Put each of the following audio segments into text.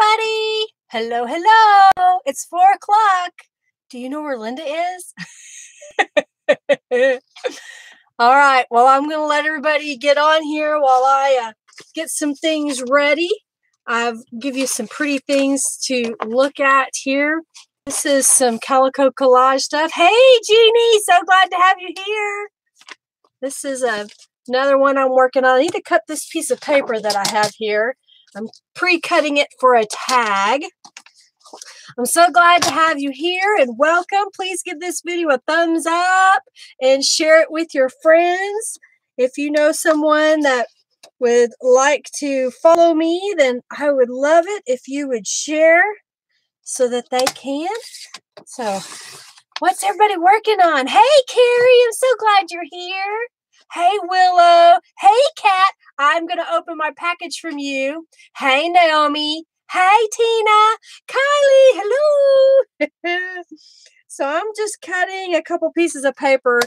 everybody. Hello, hello. It's 4 o'clock. Do you know where Linda is? All right. Well, I'm going to let everybody get on here while I get some things ready. I'll give you some pretty things to look at here. This is some Calico Collage stuff. Hey, Jeannie, so glad to have you here. This is another one I'm working on. I need to cut this piece of paper that I have here. I'm pre-cutting it for a tag. I'm so glad to have you here and welcome. Please give this video a thumbs up and share it with your friends. If you know someone that would like to follow me, then I would love it if you would share so that they can. So what's everybody working on? Hey, Carrie, I'm so glad you're here. Hey, Willow. Hey, Kat. I'm going to open my package from you. Hey, Naomi. Hey, Tina. Kylie, hello. So I'm just cutting a couple pieces of paper.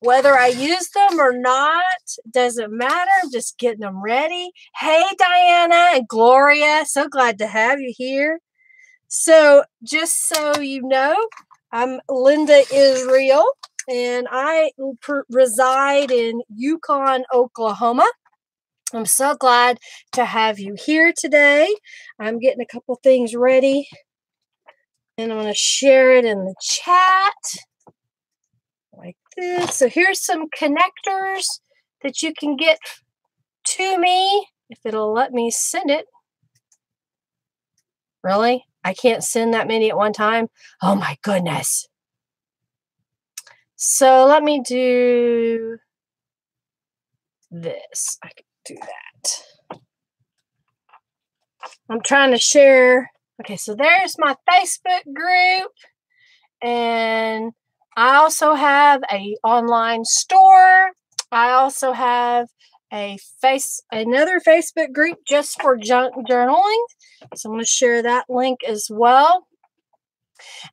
Whether I use them or not, doesn't matter. I'm just getting them ready. Hey, Diana and Gloria. So glad to have you here. So just so you know, I'm Linda Israel, and I reside in Yukon, Oklahoma. I'm so glad to have you here today. I'm getting a couple things ready, and I'm going to share it in the chat like this. So here's some connectors that you can get to me, if it'll let me send it. Really? I can't send that many at one time? Oh, my goodness. So let me do this. I can do that. I'm trying to share. Okay, so there's my Facebook group. And I also have an online store. I also have another Facebook group just for junk journaling. So I'm going to share that link as well.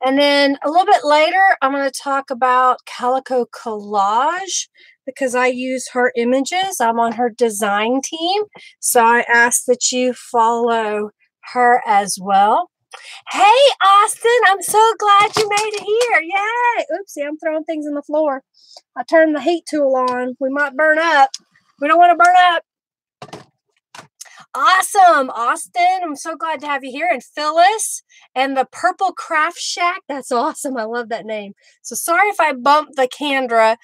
And then a little bit later, I'm going to talk about Calico Collage because I use her images. I'm on her design team. So I ask that you follow her as well. Hey, Austin, I'm so glad you made it here. Yay. Oopsie, I'm throwing things on the floor. I turned the heat tool on. We might burn up. We don't want to burn up. Awesome, Austin. I'm so glad to have you here. And Phyllis and the Purple Craft Shack. That's awesome. I love that name. So sorry if I bumped the camera.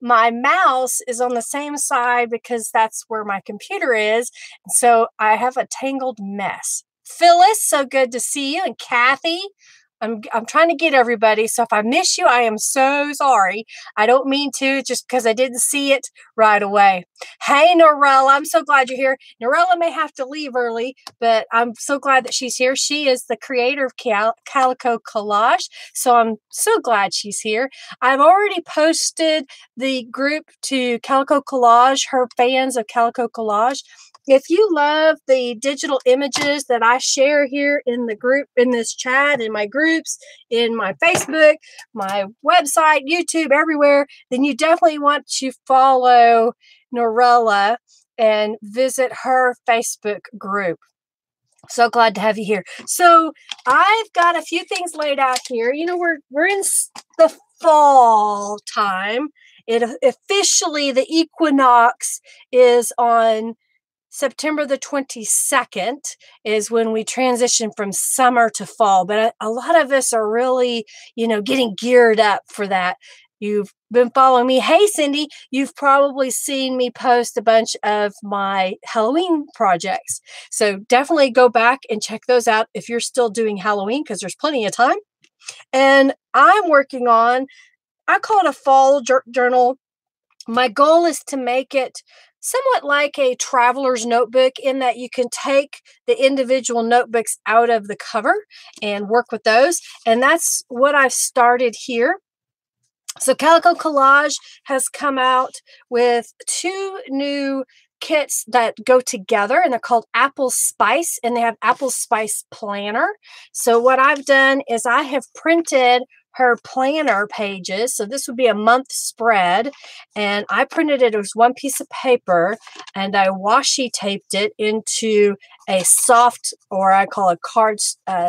My mouse is on the same side because that's where my computer is. So I have a tangled mess. Phyllis, so good to see you. And Kathy, I'm trying to get everybody. So if I miss you, I am so sorry. I don't mean to, just because I didn't see it right away. Hey, Norella, I'm so glad you're here. Norella may have to leave early, but I'm so glad that she's here. She is the creator of Calico Collage. So I'm so glad she's here. I've already posted the group to Calico Collage, her fans of Calico Collage. If you love the digital images that I share here in the group, in this chat, in my groups, in my Facebook, my website, YouTube, everywhere, then you definitely want to follow Norella and visit her Facebook group. So glad to have you here. So I've got a few things laid out here. You know, we're in the fall time. It officially, the equinox is on September the 22nd is when we transition from summer to fall. But a lot of us are really, you know, getting geared up for that. You've been following me. Hey, Cindy, you've probably seen me post a bunch of my Halloween projects. So definitely go back and check those out if you're still doing Halloween, because there's plenty of time. And I'm working on, I call it a fall journal. My goal is to make it somewhat like a traveler's notebook in that you can take the individual notebooks out of the cover and work with those. And that's what I've started here. So Calico Collage has come out with two new kits that go together, and they're called Apple Spice, and they have Apple Spice Planner. So what I've done is I have printed her planner pages. So this would be a month spread, and I printed it as one piece of paper, and I washi taped it into a soft, or I call a card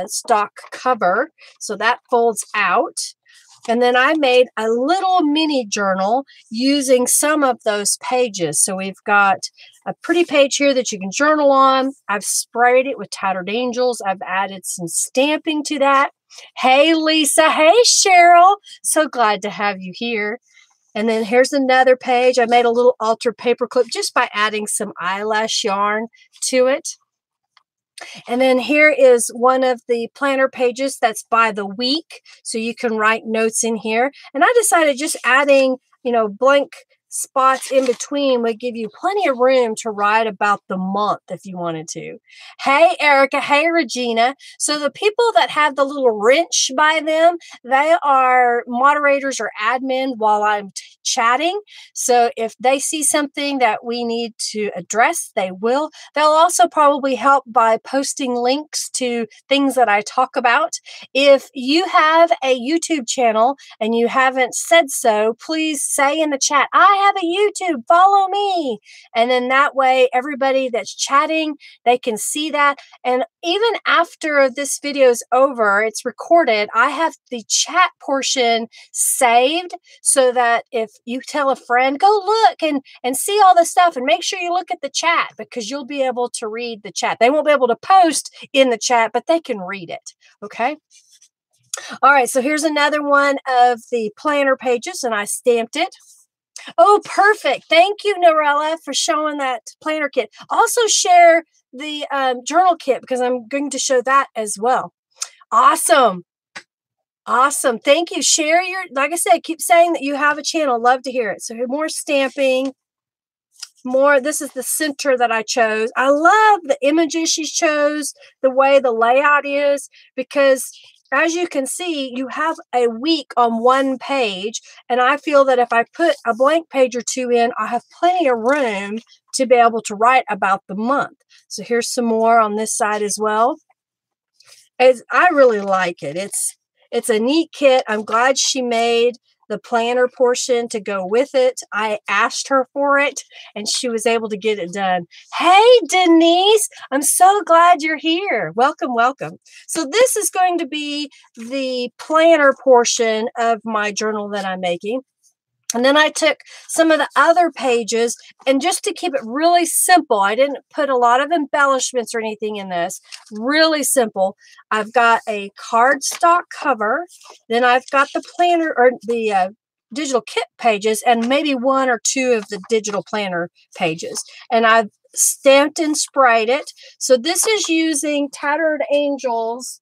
stock cover. So that folds out. And then I made a little mini journal using some of those pages. So we've got a pretty page here that you can journal on. I've sprayed it with Tattered Angels. I've added some stamping to that. Hey, Lisa. Hey, Cheryl. So glad to have you here. And then here's another page. I made a little altered paper clip just by adding some eyelash yarn to it. And then here is one of the planner pages that's by the week. So you can write notes in here. And I decided just adding, you know, blank spots in between would give you plenty of room to write about the month if you wanted to. Hey, Erica. Hey, Regina. So the people that have the little wrench by them, they are moderators or admin while I'm chatting. So if they see something that we need to address, they will. They'll also probably help by posting links to things that I talk about. If you have a YouTube channel and you haven't said so, please say in the chat, I have a YouTube, follow me. And then that way, everybody that's chatting, they can see that. And even after this video is over, it's recorded, I have the chat portion saved so that if you tell a friend, go look and see all this stuff and make sure you look at the chat, because you'll be able to read the chat. They won't be able to post in the chat, but they can read it. Okay. All right. So here's another one of the planner pages, and I stamped it. Oh, perfect. Thank you, Norella, for showing that planner kit. Also share the journal kit, because I'm going to show that as well. Awesome. Awesome. Thank you. Share your, like I said, keep saying that you have a channel. Love to hear it. So more stamping, more. This is the center that I chose. I love the images she chose, the way the layout is, because as you can see, you have a week on one page, and I feel that if I put a blank page or two in, I have plenty of room to be able to write about the month. So here's some more on this side as well. I really like it. It's a neat kit. I'm glad she made the planner portion to go with it. I asked her for it, and she was able to get it done. Hey, Denise, I'm so glad you're here. Welcome, welcome. So this is going to be the planner portion of my journal that I'm making. And then I took some of the other pages, and just to keep it really simple, I didn't put a lot of embellishments or anything in this. Really simple. I've got a cardstock cover. Then I've got the planner or the digital kit pages, and maybe one or two of the digital planner pages. And I've stamped and sprayed it. So this is using Tattered Angels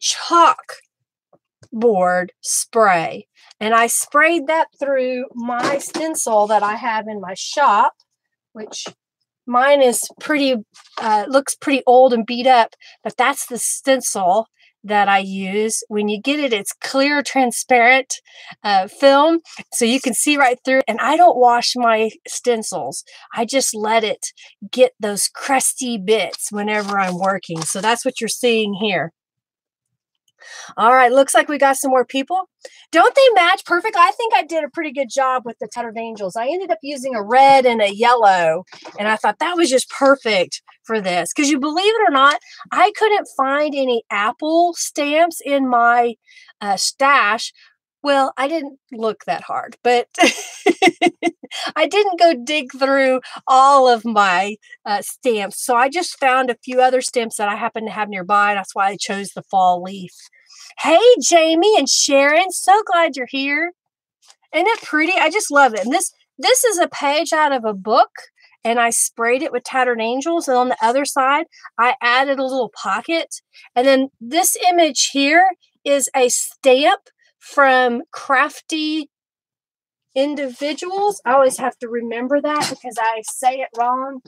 chalkboard spray. And I sprayed that through my stencil that I have in my shop, which mine is pretty, looks pretty old and beat up, but that's the stencil that I use. When you get it, it's clear, transparent film, so you can see right through. And I don't wash my stencils. I just let it get those crusty bits whenever I'm working. So that's what you're seeing here. All right, looks like we got some more people. Don't they match perfect? I think I did a pretty good job with the Tattered Angels. I ended up using a red and a yellow, and I thought that was just perfect for this. Because you believe it or not, I couldn't find any apple stamps in my stash. Well, I didn't look that hard, but I didn't go dig through all of my stamps. So I just found a few other stamps that I happen to have nearby. That's why I chose the fall leaf. Hey, Jamie and Sharon, so glad you're here. Isn't it pretty? I just love it. And this is a page out of a book, and I sprayed it with Tattered Angels. And on the other side, I added a little pocket. And then this image here is a stamp from Crafty Individuals. I always have to remember that because I say it wrong.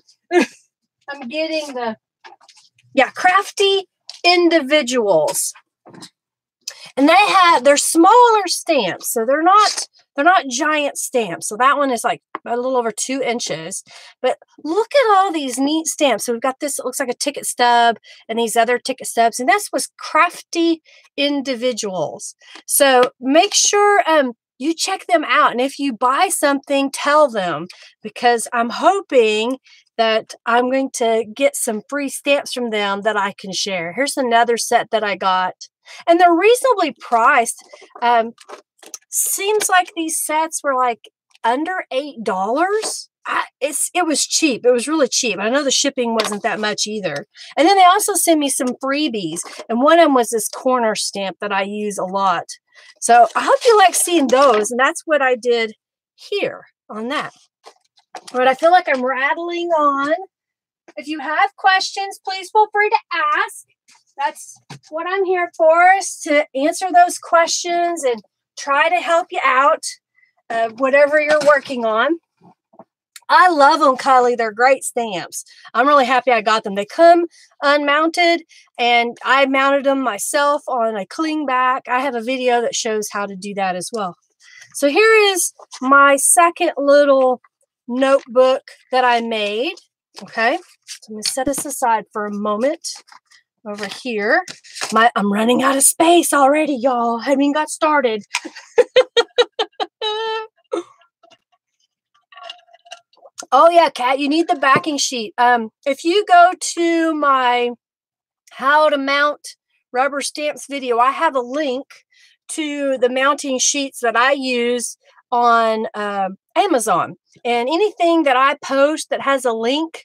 I'm getting the, yeah, Crafty Individuals. And they have, they're smaller stamps. So they're not giant stamps. So that one is like a little over 2 inches. But look at all these neat stamps. So we've got this, it looks like a ticket stub, and these other ticket stubs. And this was Crafty Individuals. So make sure you check them out. And if you buy something, tell them, because I'm hoping that I'm going to get some free stamps from them that I can share. Here's another set that I got. And they're reasonably priced. Seems like these sets were like under $8. It was cheap. It was really cheap. I know the shipping wasn't that much either. And then they also sent me some freebies. And one of them was this corner stamp that I use a lot. So I hope you like seeing those. And that's what I did here on that. But I feel like I'm rattling on. If you have questions, please feel free to ask. That's what I'm here for, is to answer those questions and try to help you out, whatever you're working on. I love them, Kylie. They're great stamps. I'm really happy I got them. They come unmounted, and I mounted them myself on a cling back. I have a video that shows how to do that as well. So here is my second little notebook that I made. Okay, so I'm going to set this aside for a moment. Over here, I'm running out of space already, y'all. I haven't even got started. Oh yeah, Kat, you need the backing sheet. If you go to my how to mount rubber stamps video, I have a link to the mounting sheets that I use on Amazon. And anything that I post that has a link,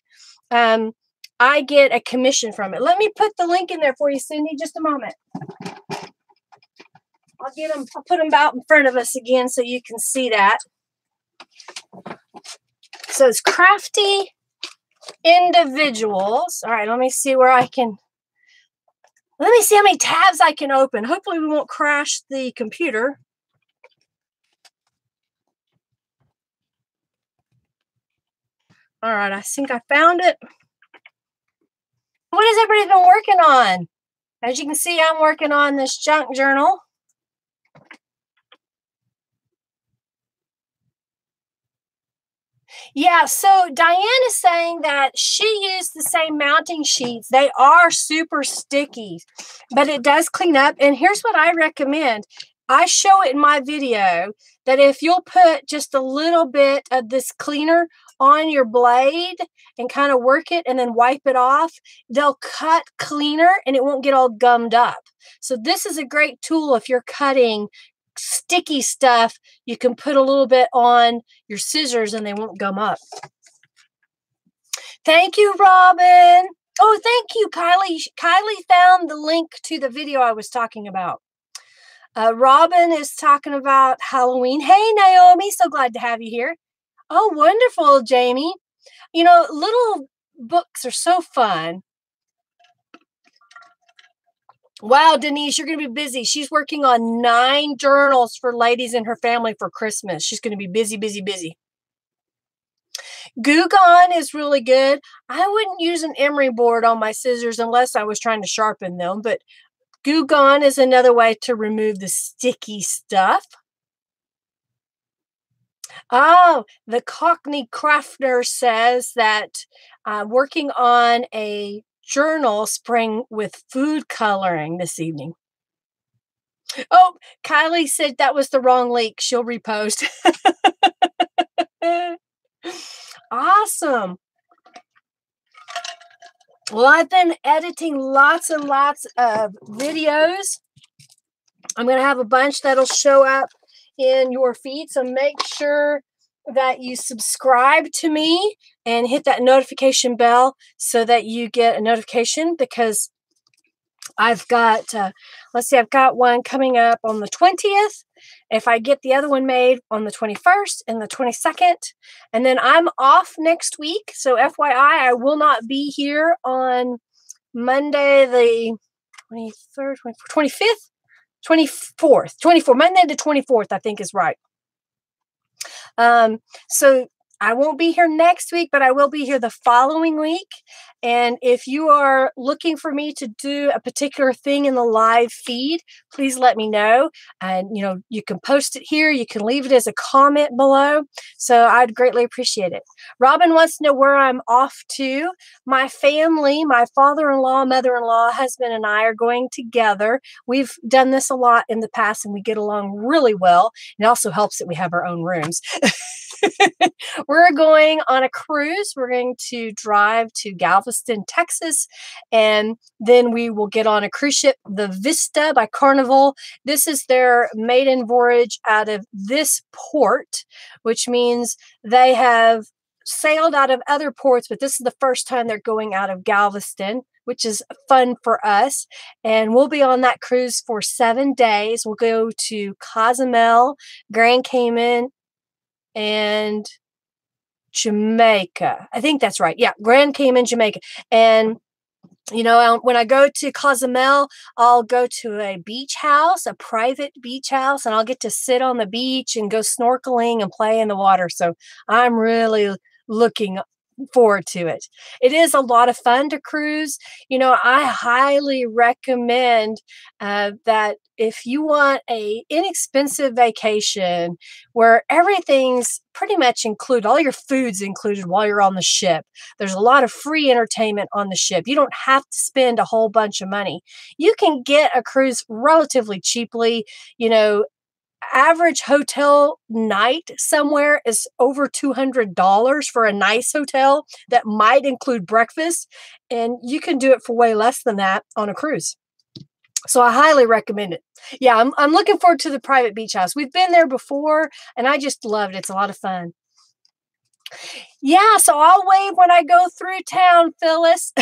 I get a commission from it. Let me put the link in there for you, Cindy, just a moment. I'll put them out in front of us again so you can see that. So it's Crafty Individuals. All right, let me see where I can, let me see how many tabs I can open. Hopefully we won't crash the computer. All right, I think I found it. What has everybody been working on? As you can see, I'm working on this junk journal. Yeah, so Diane is saying that she used the same mounting sheets. They are super sticky, but it does clean up. And here's what I recommend. I show it in my video that if you'll put just a little bit of this cleaner on your blade and kind of work it and then wipe it off, they'll cut cleaner and it won't get all gummed up. So this is a great tool if you're cutting sticky stuff. You can put a little bit on your scissors and they won't gum up. Thank you, Robin. Oh, thank you, Kylie. Kylie found the link to the video I was talking about. Robin is talking about Halloween. Hey, Naomi, so glad to have you here. Oh, wonderful, Jamie. You know, little books are so fun. Wow, Denise, you're going to be busy. She's working on 9 journals for ladies in her family for Christmas. She's going to be busy, busy, busy. Gugon is really good. I wouldn't use an emery board on my scissors unless I was trying to sharpen them, but Gugon is another way to remove the sticky stuff. Oh, the Cockney Crafter says that working on a journal spring with food coloring this evening. Oh, Kylie said that was the wrong link. She'll repost. Awesome. Well, I've been editing lots and lots of videos. I'm going to have a bunch that'll show up in your feed. So make sure that you subscribe to me and hit that notification bell so that you get a notification, because I've got, let's see, I've got one coming up on the 20th. If I get the other one made on the 21st and the 22nd, and then I'm off next week. So FYI, I will not be here on Monday, the 23rd, 25th, 24th, Monday the 24th, I think is right. So I won't be here next week, but I will be here the following week. And if you are looking for me to do a particular thing in the live feed, please let me know. And, you know, you can post it here. You can leave it as a comment below. So I'd greatly appreciate it. Robin wants to know where I'm off to. My family, my father-in-law, mother-in-law, husband, and I are going together. We've done this a lot in the past, and we get along really well. It also helps that we have our own rooms. We're going on a cruise. We're going to drive to Galveston, Texas, and then we will get on a cruise ship, the Vista by Carnival. This is their maiden voyage out of this port, which means they have sailed out of other ports, but this is the first time they're going out of Galveston, which is fun for us. And we'll be on that cruise for 7 days. We'll go to Cozumel, Grand Cayman, and Jamaica. I think that's right. Yeah, Grand Cayman, Jamaica. And, you know, when I go to Cozumel, I'll go to a beach house, a private beach house, and I'll get to sit on the beach and go snorkeling and play in the water. So I'm really looking forward to it. It is a lot of fun to cruise. You know, I highly recommend that if you want a inexpensive vacation where everything's pretty much included, all your food's included while you're on the ship. There's a lot of free entertainment on the ship. You don't have to spend a whole bunch of money. You can get a cruise relatively cheaply. You know, average hotel night somewhere is over $200 for a nice hotel that might include breakfast, and you can do it for way less than that on a cruise. So I highly recommend it. Yeah, I'm looking forward to the private beach house. We've been there before, and I just loved it. It's a lot of fun. Yeah, so I'll wave when I go through town, Phyllis.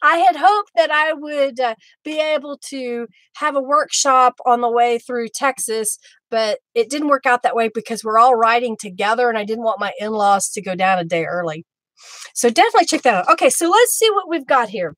I had hoped that I would be able to have a workshop on the way through Texas, but it didn't work out that way because we're all riding together, and I didn't want my in-laws to go down a day early. So definitely check that out. Okay, so let's see what we've got here.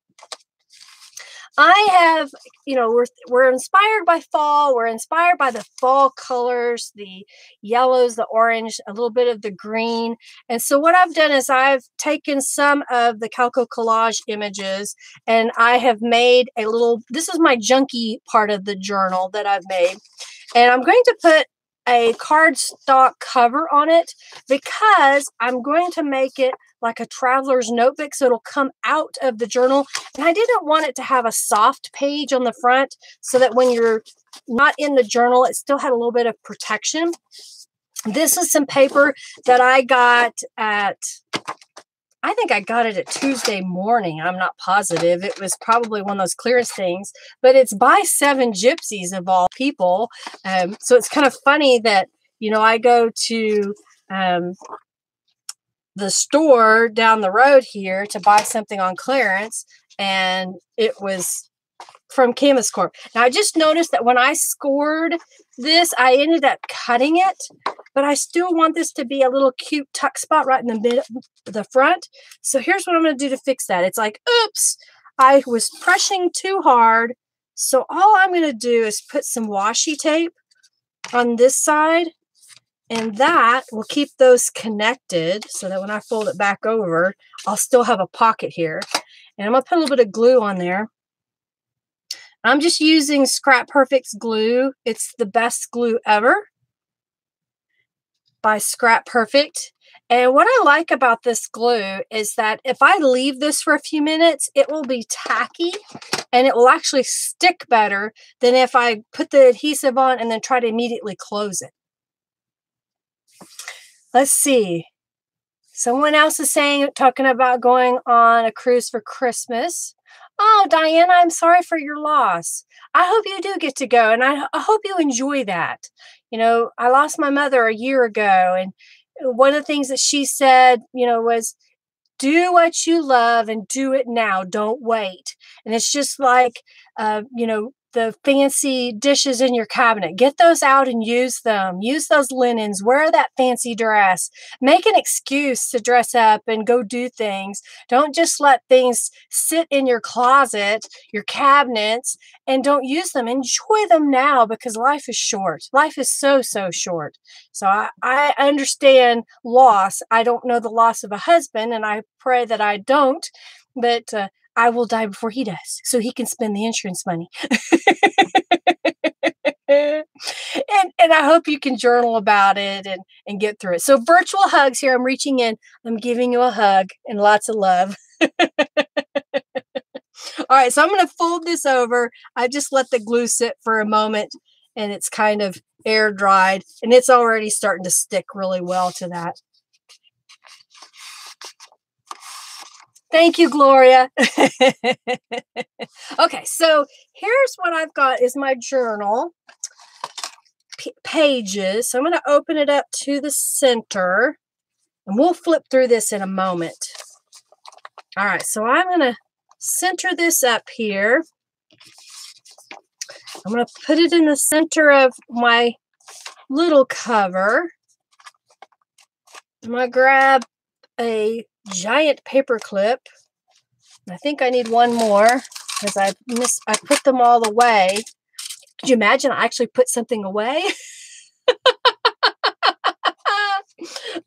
I have, you know, we're inspired by fall. We're inspired by the fall colors, the yellows, the orange, a little bit of the green. And so what I've done is I've taken some of the Calico Collage images, and I have made a little, this is my junky part of the journal that I've made. And I'm going to put a cardstock cover on it because I'm going to make it like a traveler's notebook, so it'll come out of the journal. And I didn't want it to have a soft page on the front so that when you're not in the journal, it still had a little bit of protection. This is some paper that I got at, I think I got it at Tuesday morning. I'm not positive. It was probably one of those clearance things, but it's by Seven Gypsies of all people. So it's kind of funny that, you know, I go to the store down the road here to buy something on clearance, and it was from Canvas Corp. Now, I just noticed that when I scored this, I ended up cutting it, but I still want this to be a little cute tuck spot right in the middle of the front. So here's what I'm going to do to fix that. It's like, oops, I was pressing too hard. So all I'm going to do is put some washi tape on this side, and that will keep those connected so that when I fold it back over, I'll still have a pocket here. And I'm going to put a little bit of glue on there. I'm just using Scrap Perfect's glue. It's the best glue ever by Scrap Perfect. And what I like about this glue is that if I leave this for a few minutes, it will be tacky and it will actually stick better than if I put the adhesive on and then try to immediately close it. Let's see. Someone else is saying, talking about going on a cruise for Christmas. Oh, Diana, I'm sorry for your loss. I hope you do get to go, and I hope you enjoy that. You know, I lost my mother a year ago, and one of the things that she said, you know, was do what you love and do it now. Don't wait. And it's just like, you know, the fancy dishes in your cabinet. Get those out and use them. Use those linens. Wear that fancy dress. Make an excuse to dress up and go do things. Don't just let things sit in your closet, your cabinets, and don't use them. Enjoy them now because life is short. Life is so, so short. So I understand loss. I don't know the loss of a husband, and I pray that I don't, but I will die before he does, so he can spend the insurance money. And I hope you can journal about it and get through it. So virtual hugs here. I'm reaching in. I'm giving you a hug and lots of love. All right, so I'm going to fold this over. I just let the glue sit for a moment, and it's kind of air dried, and it's already starting to stick really well to that. Thank you, Gloria. Okay, so here's what I've got is my journal pages. So I'm going to open it up to the center, and we'll flip through this in a moment. All right, so I'm going to center this up here. I'm going to put it in the center of my little cover. I'm going to grab a giant paper clip. I think I need one more because I put them all away. Could you imagine I actually put something away?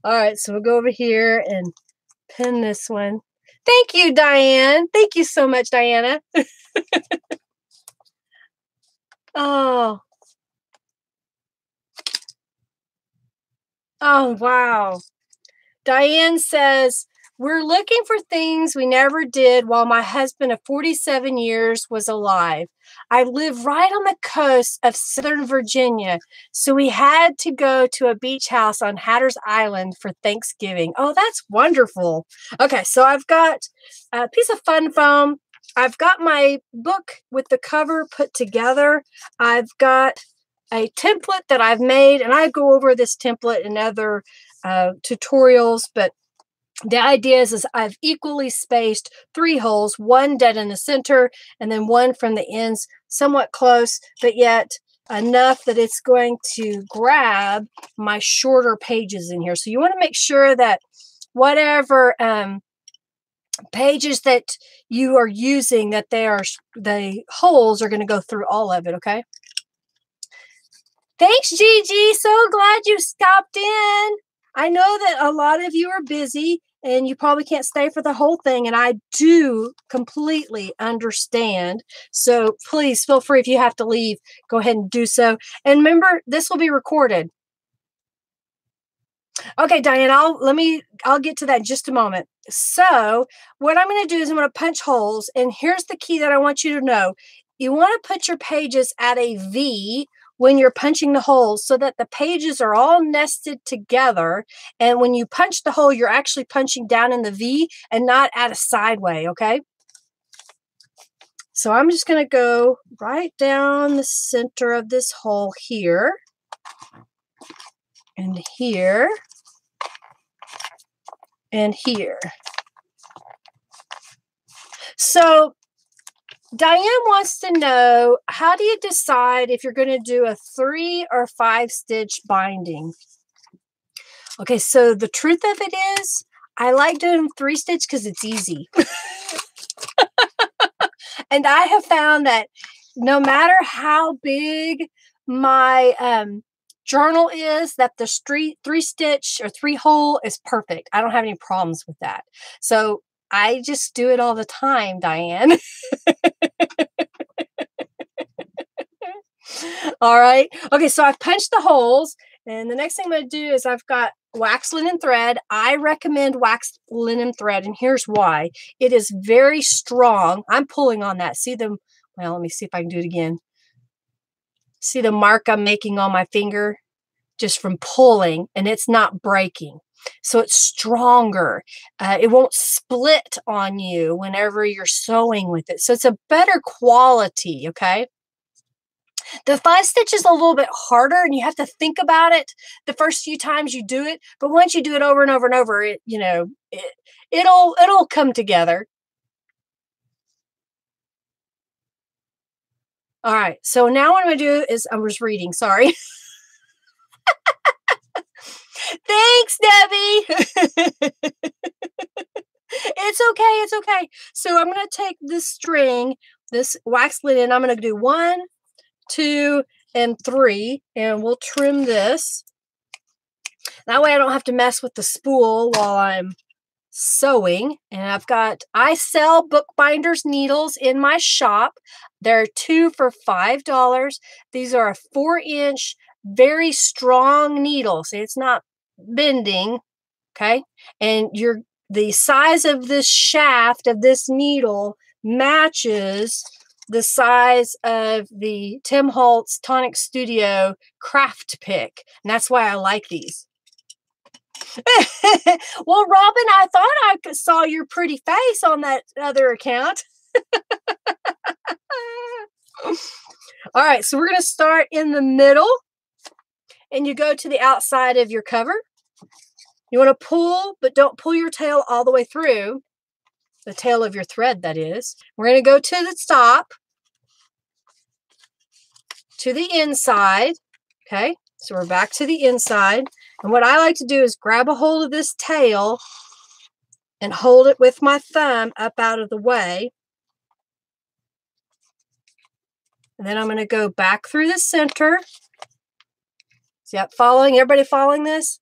All right, so we'll go over here and pin this one. Thank you, Diane. Thank you so much, Diana. Oh, wow. Diane says, we're looking for things we never did while my husband of 47 years was alive. I live right on the coast of Southern Virginia, so we had to go to a beach house on Hatteras Island for Thanksgiving. Oh, that's wonderful. Okay, so I've got a piece of fun foam. I've got my book with the cover put together. I've got a template that I've made, and I go over this template in other tutorials, but the idea is I've equally spaced three holes, one dead in the center, and then one from the ends, somewhat close, but yet enough that it's going to grab my shorter pages in here. So you want to make sure that whatever pages that you are using, that they are, the holes are going to go through all of it, okay? Thanks, Gigi. So glad you stopped in. I know that a lot of you are busy and you probably can't stay for the whole thing, and I do completely understand. So please feel free, if you have to leave, go ahead and do so. And remember, this will be recorded. Okay, Diane, I'll get to that in just a moment. So what I'm going to do is I'm going to punch holes, and here's the key that I want you to know. You want to put your pages at a V when you're punching the holes so that the pages are all nested together. And when you punch the hole, you're actually punching down in the V and not at a sideway, okay? So I'm just going to go right down the center of this hole here and here and here. So Diane wants to know, how do you decide if you're going to do a 3 or 5 stitch binding? Okay, so the truth of it is, I like doing 3 stitch because it's easy. And I have found that no matter how big my journal is, that the 3 stitch or 3 hole is perfect. I don't have any problems with that. So I just do it all the time, Diane. All right. Okay, so I've punched the holes. And the next thing I'm going to do is I've got wax, linen, thread. I recommend wax, linen, thread, and here's why. It is very strong. I'm pulling on that. See them? Well, let me see if I can do it again. See the mark I'm making on my finger just from pulling, and it's not breaking. So it's stronger. It won't split on you whenever you're sewing with it. So it's a better quality, okay? The 5 stitch is a little bit harder, and you have to think about it the first few times you do it. But once you do it over and over and over, it'll come together. All right. So now what I'm going to do is I'm just reading. Sorry. Thanks, Debbie. It's okay. It's okay. So I'm going to take this string, this wax lid, and I'm going to do 1, 2, and 3, and we'll trim this. That way I don't have to mess with the spool while I'm sewing. And I've got, I sell bookbinders needles in my shop. There are 2 for $5. These are a 4-inch, very strong needle. See, it's not bending. Okay. And you're, the size of this shaft of this needle matches the size of the Tim Holtz Tonic Studio craft pick. And that's why I like these. Well, Robin, I thought I saw your pretty face on that other account. All right, so we're going to start in the middle. And you go to the outside of your cover. You want to pull, but don't pull your tail all the way through. The tail of your thread, that is. We're going to go to the top, to the inside. Okay, so we're back to the inside. And what I like to do is grab a hold of this tail and hold it with my thumb up out of the way. And then I'm going to go back through the center. See, I'm following, everybody following this?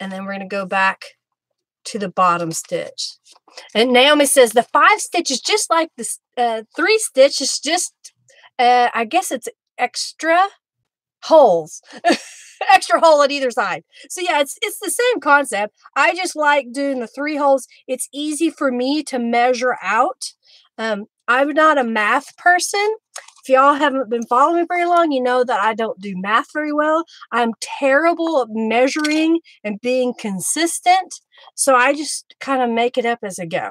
And then we're going to go back to the bottom stitch. And Naomi says the 5-stitch is just like the 3-stitch. It's just, I guess it's extra holes, extra hole at either side. So yeah, it's the same concept. I just like doing the 3 holes. It's easy for me to measure out. I'm not a math person. If y'all haven't been following me very long, you know that I don't do math very well. I'm terrible at measuring and being consistent. So I just kind of make it up as I go.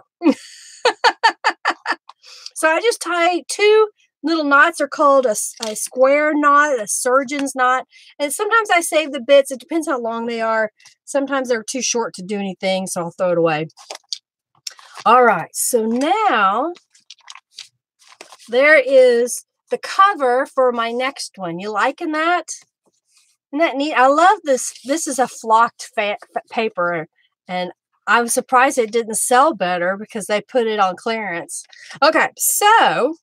So I just tie 2 little knots. Are called a square knot, a surgeon's knot. And sometimes I save the bits. It depends how long they are. Sometimes they're too short to do anything, so I'll throw it away. All right, so now there is the cover for my next one. You liking that? Isn't that neat? I love this. This is a flocked paper, and I'm surprised it didn't sell better because they put it on clearance. Okay, so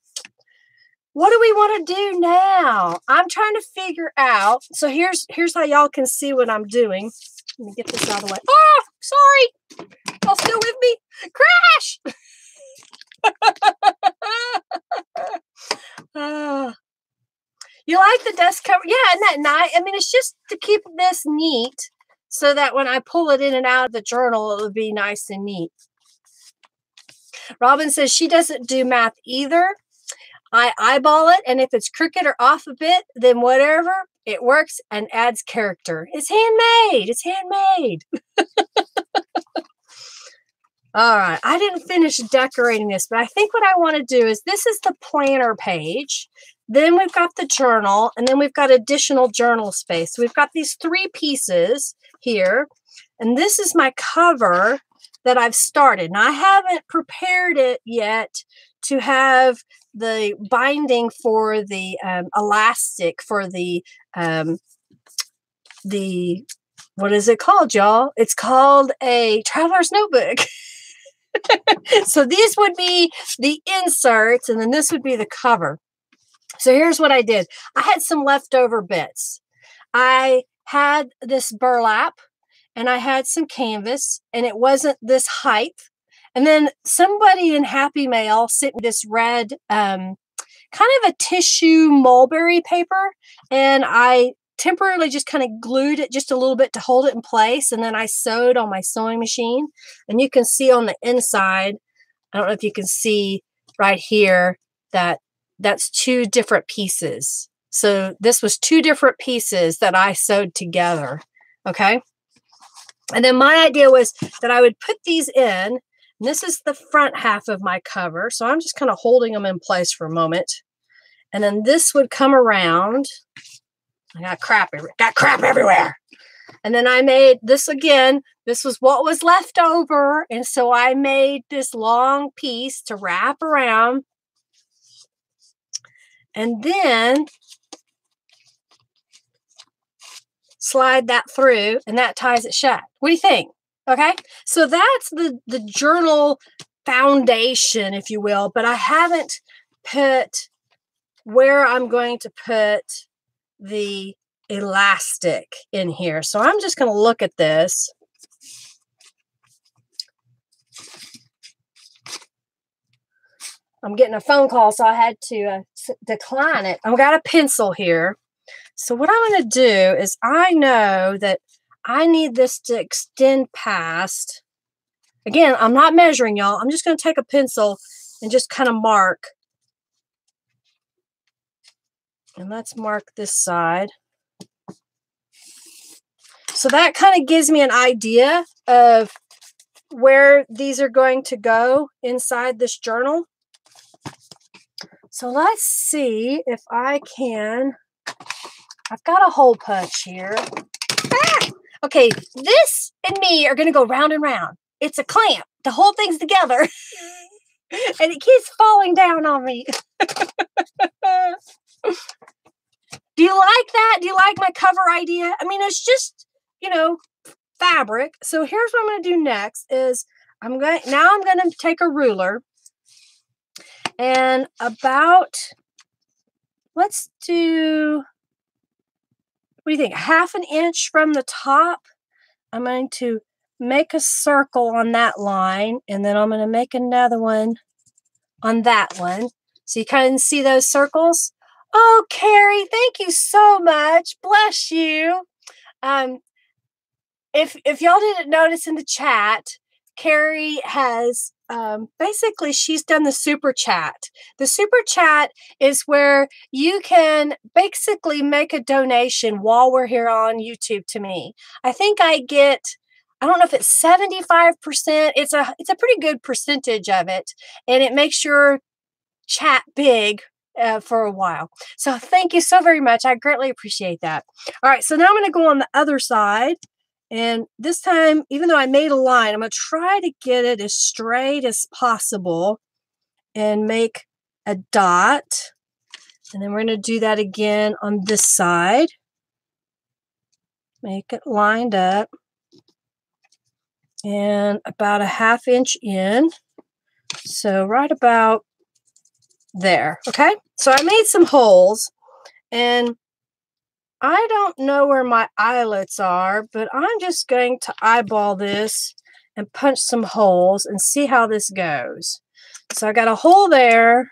what do we want to do now? I'm trying to figure out. So here's how y'all can see what I'm doing. Let me get this out of the way. Oh, sorry. Y'all still with me? Crash! You like the desk cover? Yeah, isn't that nice? I mean, it's just to keep this neat so that when I pull it in and out of the journal, it'll be nice and neat. Robin says she doesn't do math either. I eyeball it, and if it's Cricut or off a bit, then whatever, it works and adds character. It's handmade. It's handmade. All right, I didn't finish decorating this, but I think what I want to do is this is the planner page. Then we've got the journal, and then we've got additional journal space. So we've got these 3 pieces here, and this is my cover that I've started. Now, I haven't prepared it yet to have the binding for the elastic for the what is it called, y'all? It's called a traveler's notebook. So these would be the inserts, and then this would be the cover. So here's what I did. I had some leftover bits. I had this burlap, and I had some canvas, and it wasn't this height. And then somebody in Happy Mail sent me this red, kind of a tissue mulberry paper, and I temporarily just kind of glued it just a little bit to hold it in place, and then I sewed on my sewing machine. And you can see on the inside, I don't know if you can see right here, that that's 2 different pieces. So this was 2 different pieces that I sewed together, okay? And then my idea was that I would put these in, and this is the front half of my cover, so I'm just kind of holding them in place for a moment. And then this would come around. I got crap everywhere. And then I made this again. This was what was left over. And so I made this long piece to wrap around. And then slide that through, and that ties it shut. What do you think? Okay, so that's the journal foundation, if you will, but I haven't put where I'm going to put the elastic in here. So I'm just going to look at this. I'm getting a phone call, so I had to decline it. I've got a pencil here. So what I'm going to do is I know that I need this to extend past. Again, I'm not measuring, y'all. I'm just going to take a pencil and just kind of mark. And let's mark this side. So that kind of gives me an idea of where these are going to go inside this journal. So let's see if I can. I've got a hole punch here. Ah! Okay, this and me are going to go round and round. It's a clamp to hold things together. And it keeps falling down on me. Do you like that? Do you like my cover idea? I mean, it's just, you know, fabric. So here's what I'm going to do next is I'm going to take a ruler and let's do, what do you think? Half an inch from the top. I'm going to make a circle on that line, and then I'm going to make another one on that one. So you kind of see those circles. Oh, Carrie, thank you so much. Bless you. If y'all didn't notice in the chat, Carrie has basically she's done the super chat. The super chat is where you can basically make a donation while we're here on YouTube to me. I think I get, I don't know if it's 75%. It's a pretty good percentage of it, and it makes your chat big for a while. So thank you so very much. I greatly appreciate that. All right, so now I'm going to go on the other side. And this time, even though I made a line, I'm going to try to get it as straight as possible and make a dot. And then we're going to do that again on this side. Make it lined up. And about a half inch in. So right about there. Okay, so I made some holes, and I don't know where my eyelets are, but I'm just going to eyeball this and punch some holes and see how this goes. So I got a hole there,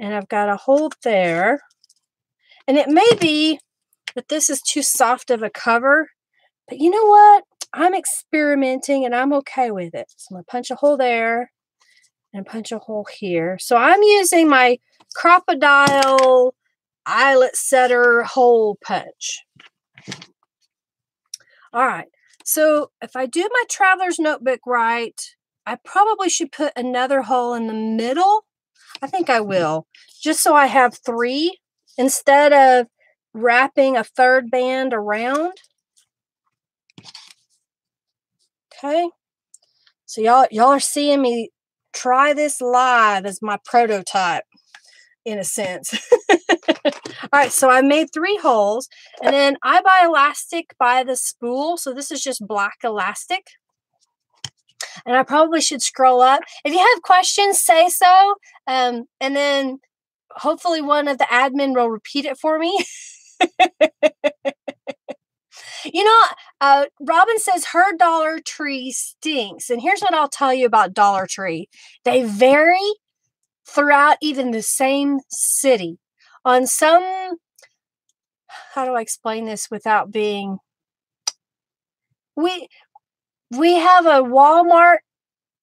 and I've got a hole there, and it may be that this is too soft of a cover, but you know what? I'm experimenting, and I'm okay with it. So I'm going to punch a hole there and punch a hole here. So I'm using my crocodile eyelet setter hole punch. All right. So if I do my traveler's notebook right, I probably should put another hole in the middle. I think I will, just so I have three instead of wrapping a third band around. Okay. So y'all are seeing me try this live as my prototype, in a sense. All right, so I made three holes, and then I buy elastic by the spool. So this is just black elastic. And I probably should scroll up. If you have questions, say so. And then hopefully one of the admin will repeat it for me. You know, Robin says her Dollar Tree stinks. And here's what I'll tell you about Dollar Tree. They vary throughout even the same city. On some, how do I explain this without being, we have a Walmart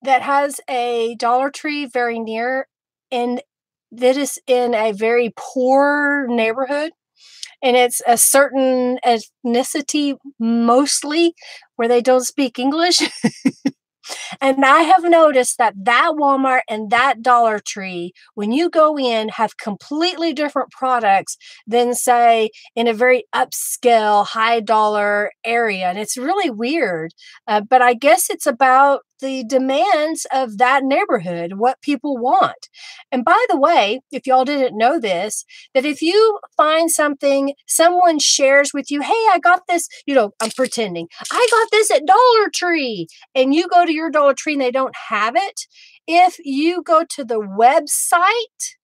that has a Dollar Tree very near, and that is in a very poor neighborhood. And it's a certain ethnicity mostly where they don't speak English. And I have noticed that that Walmart and that Dollar Tree, when you go in, have completely different products than, say, in a very upscale, high-dollar area. And it's really weird. But I guess it's about the demands of that neighborhood, what people want. And by the way, if y'all didn't know this, that if you find something someone shares with you, hey, I got this, you know, I'm pretending, I got this at Dollar Tree, and you go to your Dollar Tree and they don't have it, if you go to the website,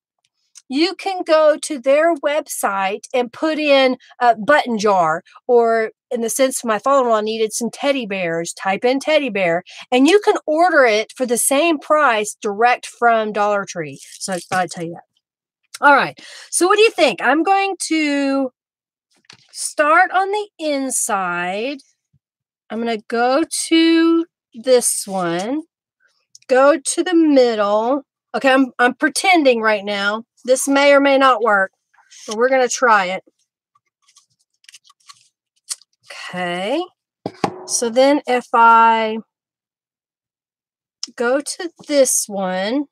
you can go to their website and put in a button jar, or in the sense my father-in-law needed some teddy bears, type in teddy bear, and you can order it for the same price direct from Dollar Tree. So I thought I'd tell you that. All right. So what do you think? I'm going to start on the inside. I'm going to go to this one, go to the middle. Okay, I'm pretending right now. This may or may not work, but we're going to try it. Okay, so then if I go to this one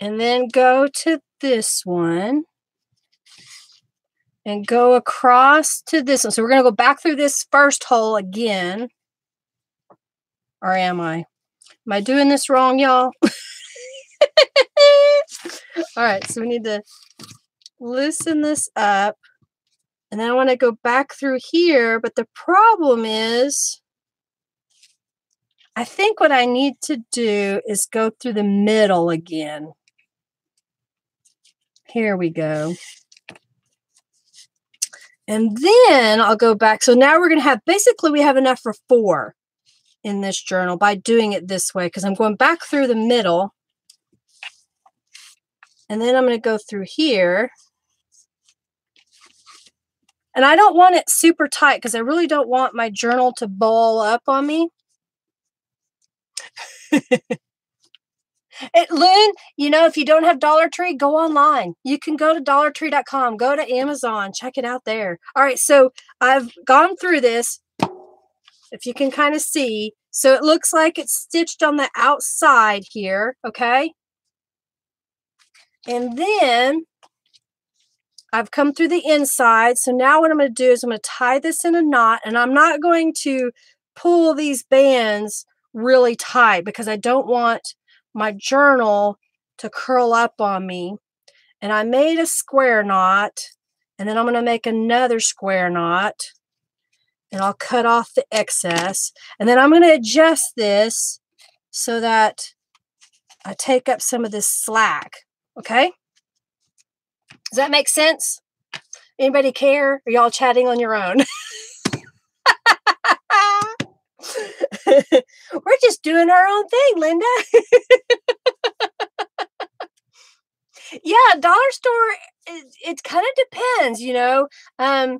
and then go to this one and go across to this one. So we're going to go back through this first hole again. Or am I? Am I doing this wrong, y'all? All right, so we need to loosen this up. And then I want to go back through here. But the problem is, I think what I need to do is go through the middle again. Here we go. And then I'll go back. So now we're going to have, basically we have enough for 4 in this journal by doing it this way, because I'm going back through the middle. And then I'm going to go through here. And I don't want it super tight because I really don't want my journal to ball up on me. Loon, you know, if you don't have Dollar Tree, go online. You can go to DollarTree.com, go to Amazon, check it out there. All right, so I've gone through this. If you can kind of see. So it looks like it's stitched on the outside here, okay? And then I've come through the inside. So now what I'm going to do is I'm going to tie this in a knot, and I'm not going to pull these bands really tight because I don't want my journal to curl up on me. And I made a square knot, and then I'm going to make another square knot, and I'll cut off the excess. And then I'm going to adjust this so that I take up some of this slack. Okay? Does that make sense? Anybody care? Are y'all chatting on your own? We're just doing our own thing, Linda. Yeah, dollar store, it kind of depends, you know. I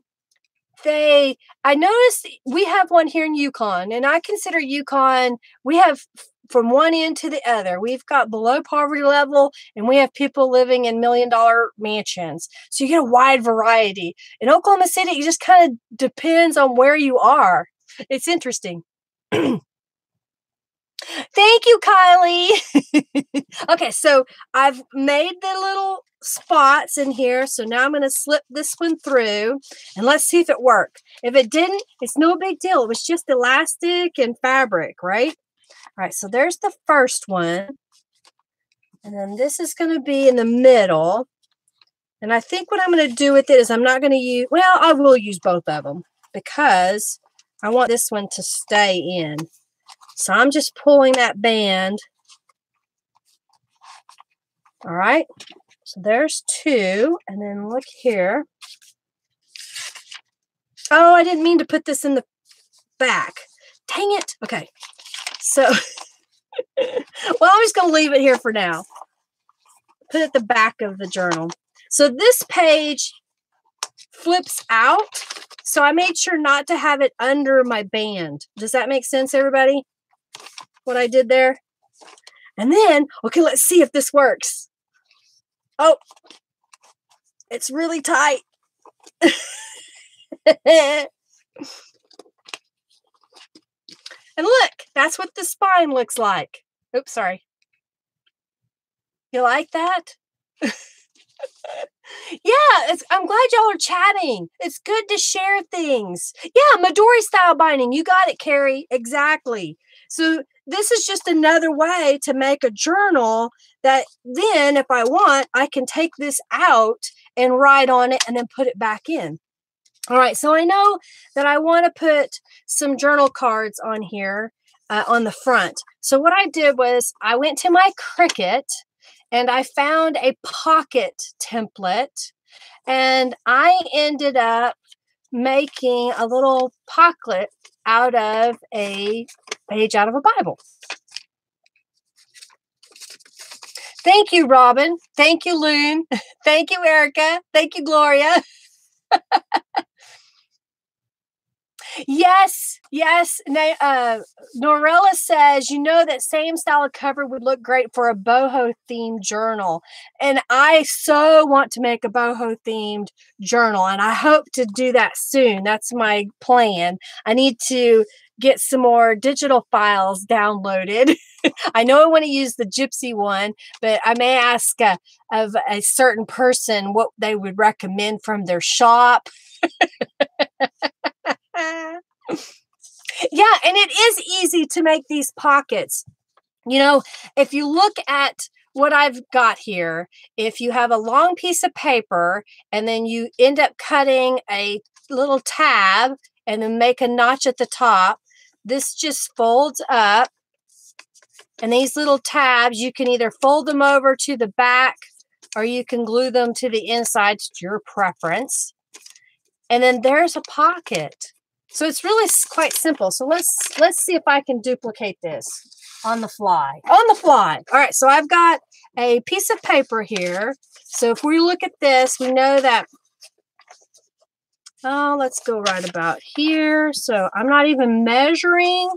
noticed we have one here in Yukon, and I consider Yukon, we have from one end to the other. We've got below poverty level, and we have people living in million-dollar mansions. So you get a wide variety. In Oklahoma City, it just kind of depends on where you are. It's interesting. Thank you, Kylie. Okay, so I've made the little spots in here. So now I'm going to slip this one through, and let's see if it worked. If it didn't, it's no big deal. It was just elastic and fabric, right? All right, so there's the first one. And then this is going to be in the middle. And I think what I'm going to do with it is I'm not going to use, well, I will use both of them because I want this one to stay in. So I'm just pulling that band. All right, so there's 2. And then look here. Oh, I didn't mean to put this in the back. Dang it. Okay. So, well, I'm just going to leave it here for now. Put it at the back of the journal. So this page flips out. So I made sure not to have it under my band. Does that make sense, everybody? What I did there? And then, okay, let's see if this works. Oh, it's really tight. And look, that's what the spine looks like. Oops, sorry. You like that? Yeah, I'm glad y'all are chatting. It's good to share things. Yeah, Midori style binding. You got it, Carrie. Exactly. So this is just another way to make a journal that then, if I want, I can take this out and write on it and then put it back in. All right, so I know that I want to put some journal cards on here on the front. So what I did was I went to my Cricut and I found a pocket template, and I ended up making a little pocket out of a page out of a Bible. Thank you, Robin. Thank you, Loon. Thank you, Erica. Thank you, Gloria. Yes, yes. Norella says, you know, that same style of cover would look great for a boho themed journal. And I so want to make a boho themed journal, and I hope to do that soon. That's my plan. I need to get some more digital files downloaded. I know I want to use the gypsy one, but I may ask of a certain person what they would recommend from their shop. Yeah, and it is easy to make these pockets. You know, if you look at what I've got here, if you have a long piece of paper and then you end up cutting a little tab and then make a notch at the top, this just folds up. And these little tabs, you can either fold them over to the back or you can glue them to the inside. It's your preference. And then there's a pocket. So it's really quite simple. So let's see if I can duplicate this on the fly. On the fly. All right, so I've got a piece of paper here. So if we look at this, we know that, oh, let's go right about here. So I'm not even measuring.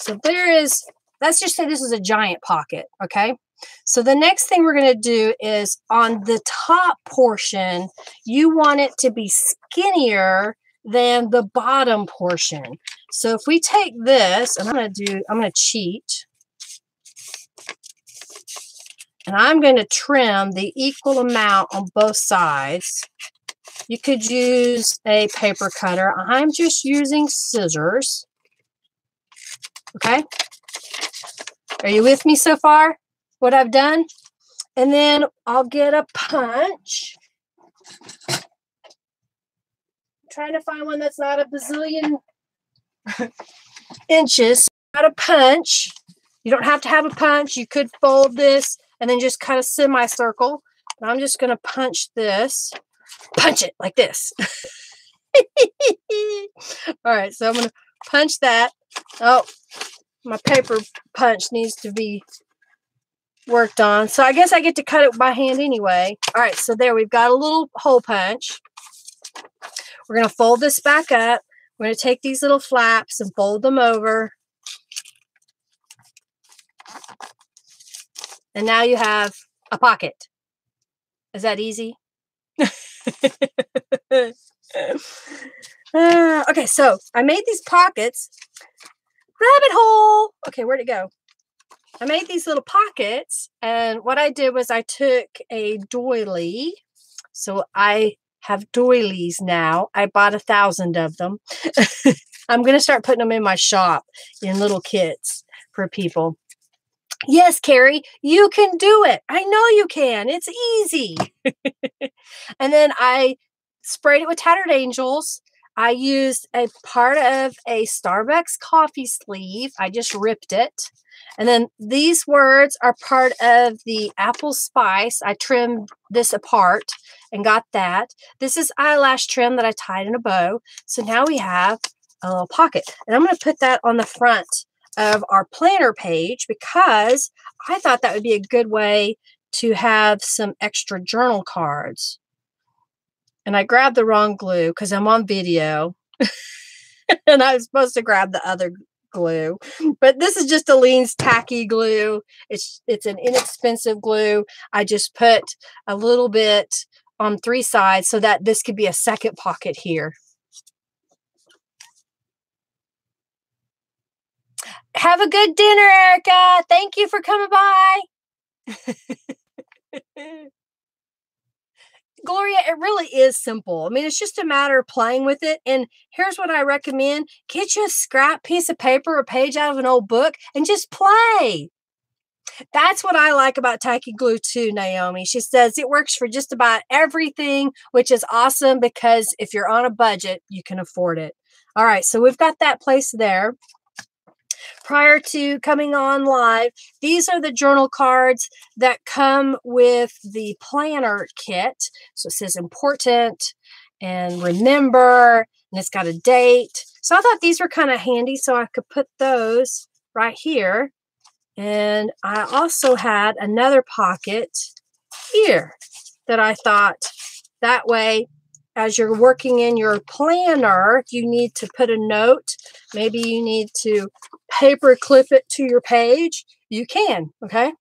So there is, let's just say this is a giant pocket, okay? So the next thing we're going to do is on the top portion, you want it to be skinnier than the bottom portion. So if we take this, and I'm going to cheat. And I'm going to trim the equal amount on both sides. You could use a paper cutter. I'm just using scissors. Okay. Are you with me so far? What I've done? And then I'll get a punch. I'm trying to find one that's not a bazillion inches. Not a punch. You don't have to have a punch. You could fold this and then just kind of semicircle. And I'm just going to punch this. Punch it like this. All right, so I'm going to punch that. Oh, my paper punch needs to be worked on. So I guess I get to cut it by hand anyway. All right, so there we've got a little hole punch. We're going to fold this back up. We're going to take these little flaps and fold them over. And now you have a pocket. Is that easy? Okay, so I made these pockets. Rabbit hole. Okay, where'd it go? I made these little pockets, and what I did was I took a doily. So I have doilies now. I bought 1,000 of them. I'm going to start putting them in my shop in little kits for people. Yes, Carrie, you can do it. I know you can. It's easy. And then I sprayed it with Tattered Angels. I used a part of a Starbucks coffee sleeve. I just ripped it. And then these words are part of the apple spice. I trimmed this apart and got that. This is eyelash trim that I tied in a bow. So now we have a little pocket. And I'm going to put that on the front of our planner page because I thought that would be a good way to have some extra journal cards. And I grabbed the wrong glue because I'm on video and I was supposed to grab the other glue, but this is just Aleene's tacky glue. It's an inexpensive glue. I just put a little bit on three sides so that this could be a second pocket here. Have a good dinner, Erica. Thank you for coming by. Gloria, it really is simple. I mean, it's just a matter of playing with it. And here's what I recommend. Get you a scrap piece of paper, a page out of an old book, and just play. That's what I like about tacky glue too, Naomi. She says it works for just about everything, which is awesome because if you're on a budget, you can afford it. All right, so we've got that place there. Prior to coming on live, these are the journal cards that come with the planner kit. So it says important and remember, and it's got a date. So I thought these were kind of handy, so I could put those right here. And I also had another pocket here that I thought that way, as you're working in your planner, you need to put a note. Maybe you need to paper clip it to your page. You can, okay?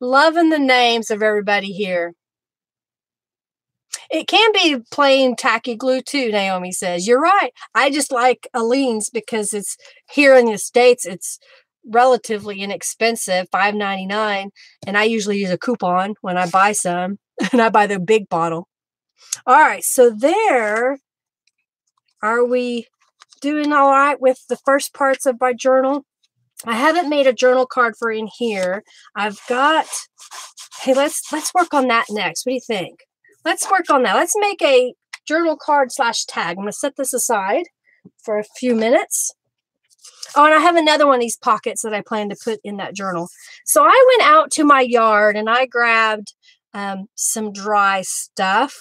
Loving the names of everybody here. It can be plain tacky glue too, Naomi says. You're right. I just like Aleene's because it's here in the States. It's relatively inexpensive, $5.99. And I usually use a coupon when I buy some, and I buy the big bottle. All right. So there, are we doing all right with the first parts of my journal? I haven't made a journal card for in here. I've got, hey, let's work on that next. What do you think? Let's work on that. Let's make a journal card slash tag. I'm going to set this aside for a few minutes. Oh, and I have another one of these pockets that I plan to put in that journal. So I went out to my yard and I grabbed some dry stuff.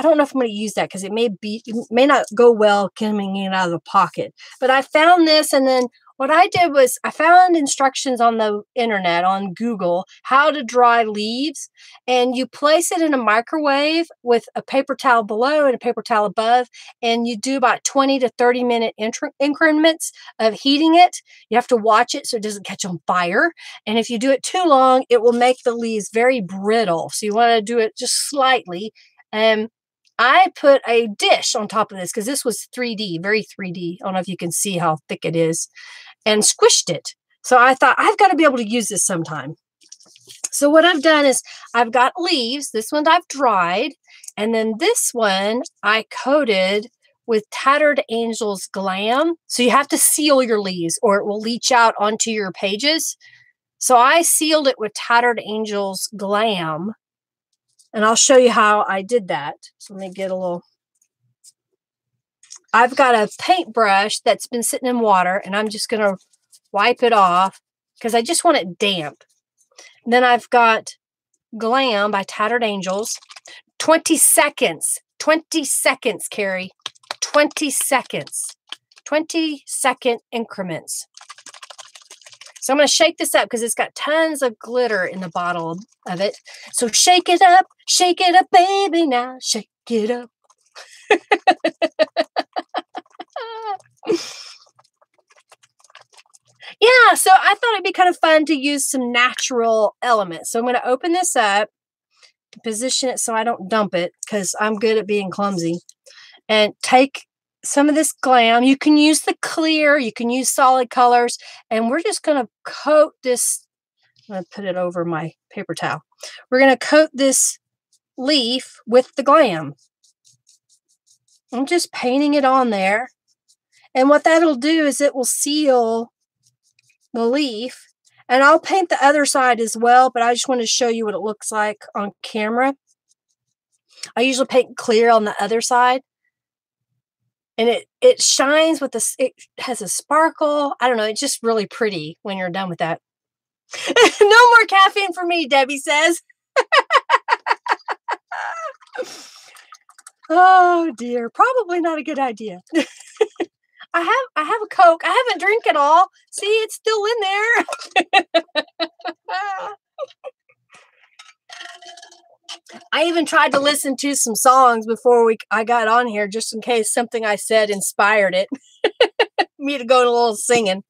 I don't know if I'm going to use that because it may not go well coming in out of the pocket. But I found this, and then what I did was I found instructions on the internet, on Google, how to dry leaves, and you place it in a microwave with a paper towel below and a paper towel above, and you do about 20 to 30-minute increments of heating it. You have to watch it so it doesn't catch on fire, and if you do it too long, it will make the leaves very brittle, so you want to do it just slightly. I put a dish on top of this because this was 3D, very 3D. I don't know if you can see how thick it is. And squished it. So I thought, I've got to be able to use this sometime. So what I've done is I've got leaves. This one I've dried. And then this one I coated with Tattered Angels Glam. So you have to seal your leaves or it will leach out onto your pages. So I sealed it with Tattered Angels Glam. And I'll show you how I did that. So let me get a little... I've got a paintbrush that's been sitting in water, and I'm just going to wipe it off because I just want it damp. And then I've got Glam by Tattered Angels. 20 seconds. 20 seconds, Carrie. 20 seconds. 20-second increments. So I'm going to shake this up because it's got tons of glitter in the bottle of it. So shake it up, baby, now. Shake it up. Yeah, so I thought it'd be kind of fun to use some natural elements. So I'm going to open this up, position it so I don't dump it because I'm good at being clumsy, and take some of this Glam. You can use the clear, you can use solid colors, and we're just going to coat this. I'm going to put it over my paper towel. We're going to coat this leaf with the Glam. I'm just painting it on there. And what that'll do is it will seal the leaf. And I'll paint the other side as well, but I just want to show you what it looks like on camera. I usually paint clear on the other side. And it shines with this, it has a sparkle. I don't know, it's just really pretty when you're done with that. No more caffeine for me, Debbie says. Oh dear, probably not a good idea. I have a Coke. I haven't drank it all. See, it's still in there. I even tried to listen to some songs before I got on here just in case something I said inspired it. Me to go to a little singing.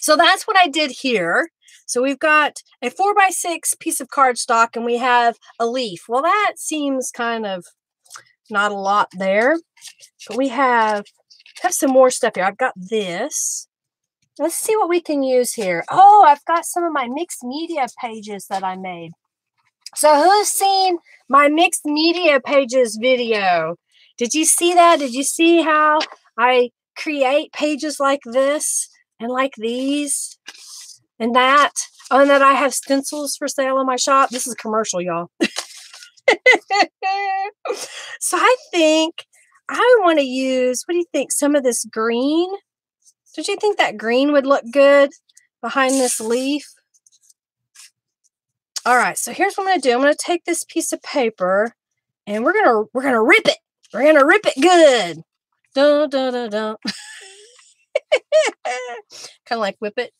So that's what I did here. So we've got a 4x6 piece of cardstock and we have a leaf. Well, that seems kind of Not a lot there. But we have some more stuff here. I've got this. Let's see what we can use here. Oh, I've got some of my mixed media pages that I made. So who's seen my mixed media pages video? Did you see that? Did you see how I create pages like this and like these and that? Oh, and that I have stencils for sale in my shop. This is a commercial, y'all. So I think I want to use, what do you think, some of this green? Don't you think that green would look good behind this leaf? All right, so here's what I'm going to do. I'm going to take this piece of paper and we're going to rip it. We're going to rip it good. Dun, dun, dun, dun. Kind of like whip it.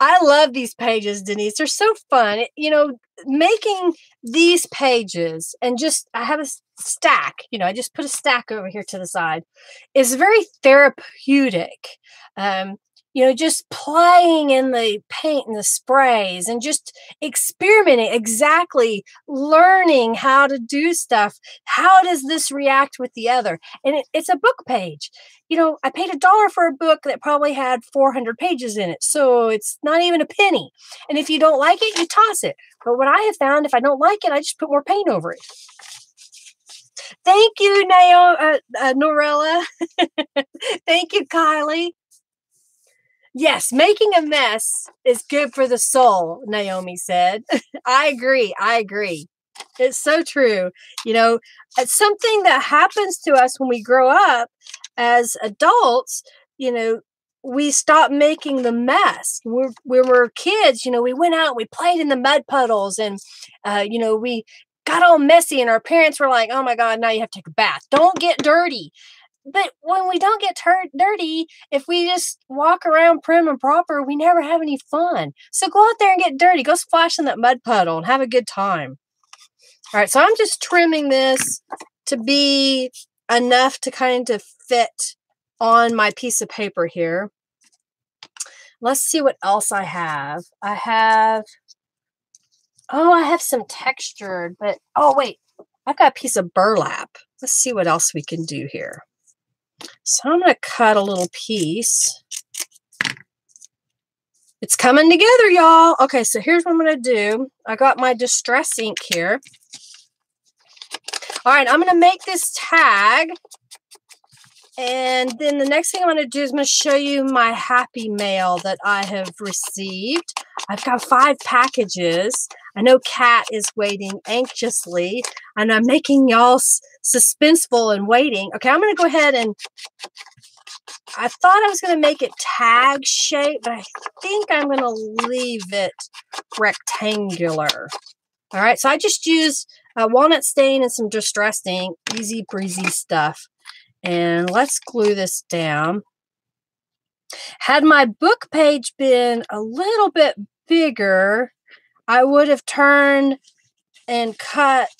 I love these pages, Denise. They're so fun. You know, making these pages and just, I have a stack, you know, I just put a stack over here to the side, is very therapeutic. You know, just playing in the paint and the sprays and just experimenting, exactly learning how to do stuff. How does this react with the other? And it's a book page. You know, I paid $1 for a book that probably had 400 pages in it. So it's not even a penny. And if you don't like it, you toss it. But what I have found, if I don't like it, I just put more paint over it. Thank you, Norella. Thank you, Kylie. Yes, making a mess is good for the soul, Naomi said. I agree. I agree. It's so true. You know, it's something that happens to us when we grow up as adults. You know, we stop making the mess. When we were kids, you know, we went out and we played in the mud puddles and, you know, we got all messy and our parents were like, oh my God, now you have to take a bath. Don't get dirty. But when we don't get dirty, if we just walk around prim and proper, we never have any fun. So go out there and get dirty. Go splash in that mud puddle and have a good time. All right, so I'm just trimming this to be enough to kind of fit on my piece of paper here. Let's see what else I have. I have some textured, but, oh, wait, I've got a piece of burlap. Let's see what else we can do here. So I'm going to cut a little piece. It's coming together, y'all. Okay, so here's what I'm going to do. I got my distress ink here. All right, I'm going to make this tag. And then the next thing I'm going to do is I'm going to show you my happy mail that I have received. I've got 5 packages. I know Kat is waiting anxiously, and I'm making y'all suspenseful and waiting. Okay, I'm going to go ahead and I thought I was going to make it tag shape, but I think I'm going to leave it rectangular. All right, so I just used a walnut stain and some distress ink, easy breezy stuff. And let's glue this down. Had my book page been a little bit bigger, I would have turned and cut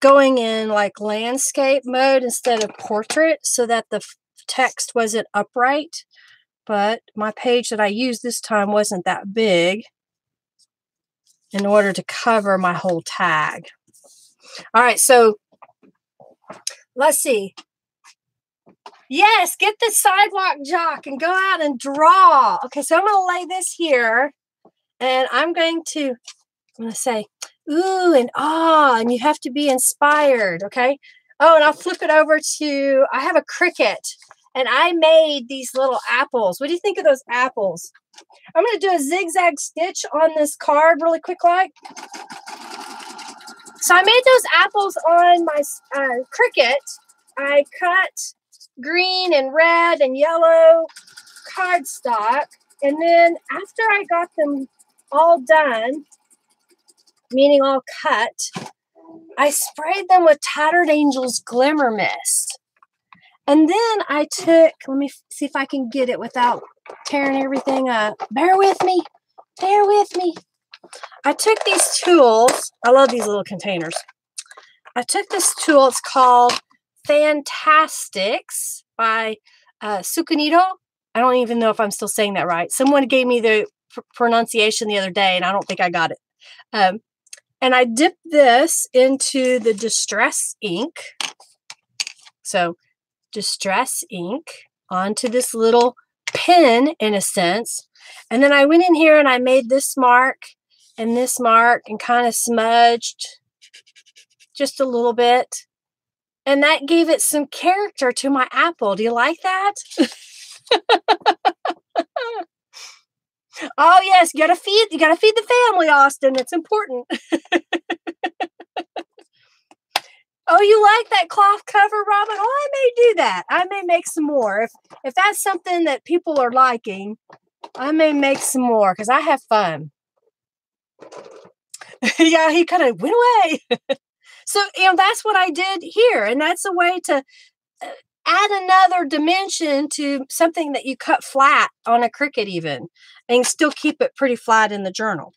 going in like landscape mode instead of portrait so that the text wasn't upright. But my page that I used this time wasn't that big in order to cover my whole tag. All right, so let's see. Yes, get the sidewalk jock and go out and draw. Okay, so I'm going to lay this here. And I'm going to say, ooh, and ah, and you have to be inspired, okay? Oh, and I'll flip it over to, I have a Cricut, and I made these little apples. What do you think of those apples? I'm going to do a zigzag stitch on this card really quick like. So I made those apples on my Cricut. I cut green and red and yellow cardstock. And then after I got them all done, meaning all cut, I sprayed them with Tattered Angels Glimmer Mist. And then I took, let me see if I can get it without tearing everything up. Bear with me. Bear with me. I took these tools. I love these little containers. I took this tool. It's called Fantastics by Sukunito. I don't even know if I'm still saying that right. Someone gave me the pronunciation the other day, and I don't think I got it. And I dipped this into the Distress ink. So Distress ink onto this little pen, in a sense. And then I went in here and I made this mark and kind of smudged just a little bit. And that gave it some character to my apple. Do you like that? Oh, yes. You got to feed the family, Austin. It's important. Oh, you like that cloth cover, Robin? Oh, I may do that. I may make some more. If that's something that people are liking, I may make some more because I have fun. Yeah, he kind of went away. So, you know, that's what I did here. And that's a way to add another dimension to something that you cut flat on a Cricut even and still keep it pretty flat in the journal.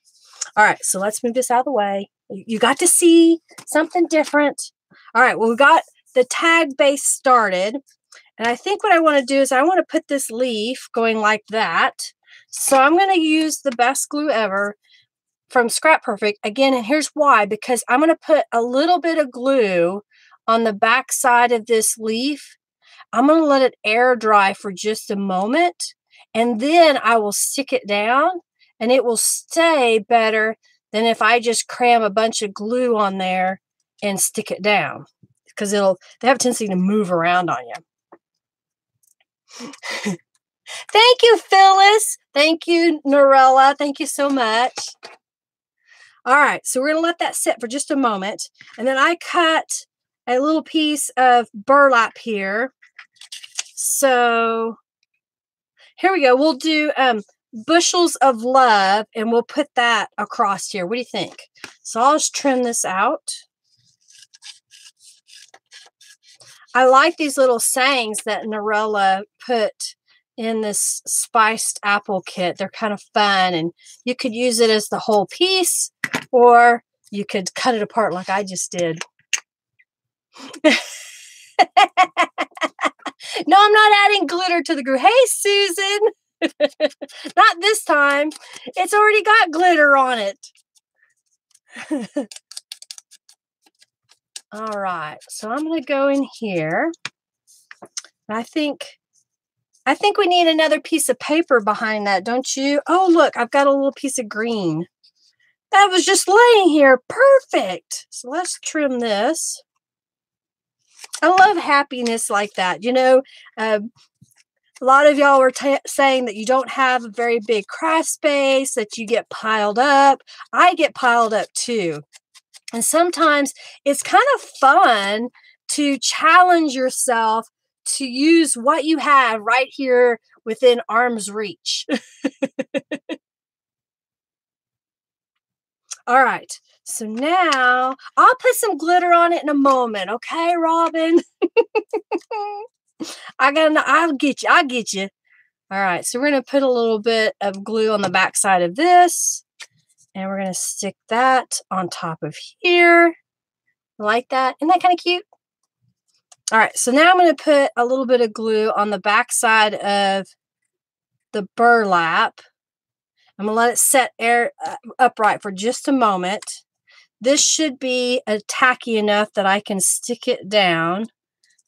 All right, so let's move this out of the way. You got to see something different. All right, well, we got the tag base started. And I think what I want to do is I want to put this leaf going like that. So I'm going to use the best glue ever from Scrap Perfect. Again, and here's why, because I'm going to put a little bit of glue on the back side of this leaf. I'm going to let it air dry for just a moment, and then I will stick it down, and it will stay better than if I just cram a bunch of glue on there and stick it down, because they have a tendency to move around on you. Thank you, Phyllis. Thank you, Norella. Thank you so much. All right, so we're going to let that sit for just a moment, and then I cut a little piece of burlap here. So here we go. We'll do bushels of love, and we'll put that across here. What do you think? So I'll just trim this out. I like these little sayings that Norella put in this spiced apple kit. They're kind of fun, and you could use it as the whole piece, or you could cut it apart like I just did. No, I'm not adding glitter to the glue. Hey, Susan. Not this time. It's already got glitter on it. All right. So I'm going to go in here. And I think we need another piece of paper behind that, don't you? Oh, look, I've got a little piece of green. That was just laying here. Perfect. So let's trim this. I love happiness like that. You know, a lot of y'all were saying that you don't have a very big craft space, that you get piled up. I get piled up too. And sometimes it's kind of fun to challenge yourself to use what you have right here within arm's reach. All right. So now I'll put some glitter on it in a moment, okay, Robin? I'll get you. All right, so we're gonna put a little bit of glue on the back side of this, and we're gonna stick that on top of here, like that. Isn't that kind of cute? All right, so now I'm gonna put a little bit of glue on the back side of the burlap. I'm gonna let it set upright for just a moment. This should be tacky enough that I can stick it down.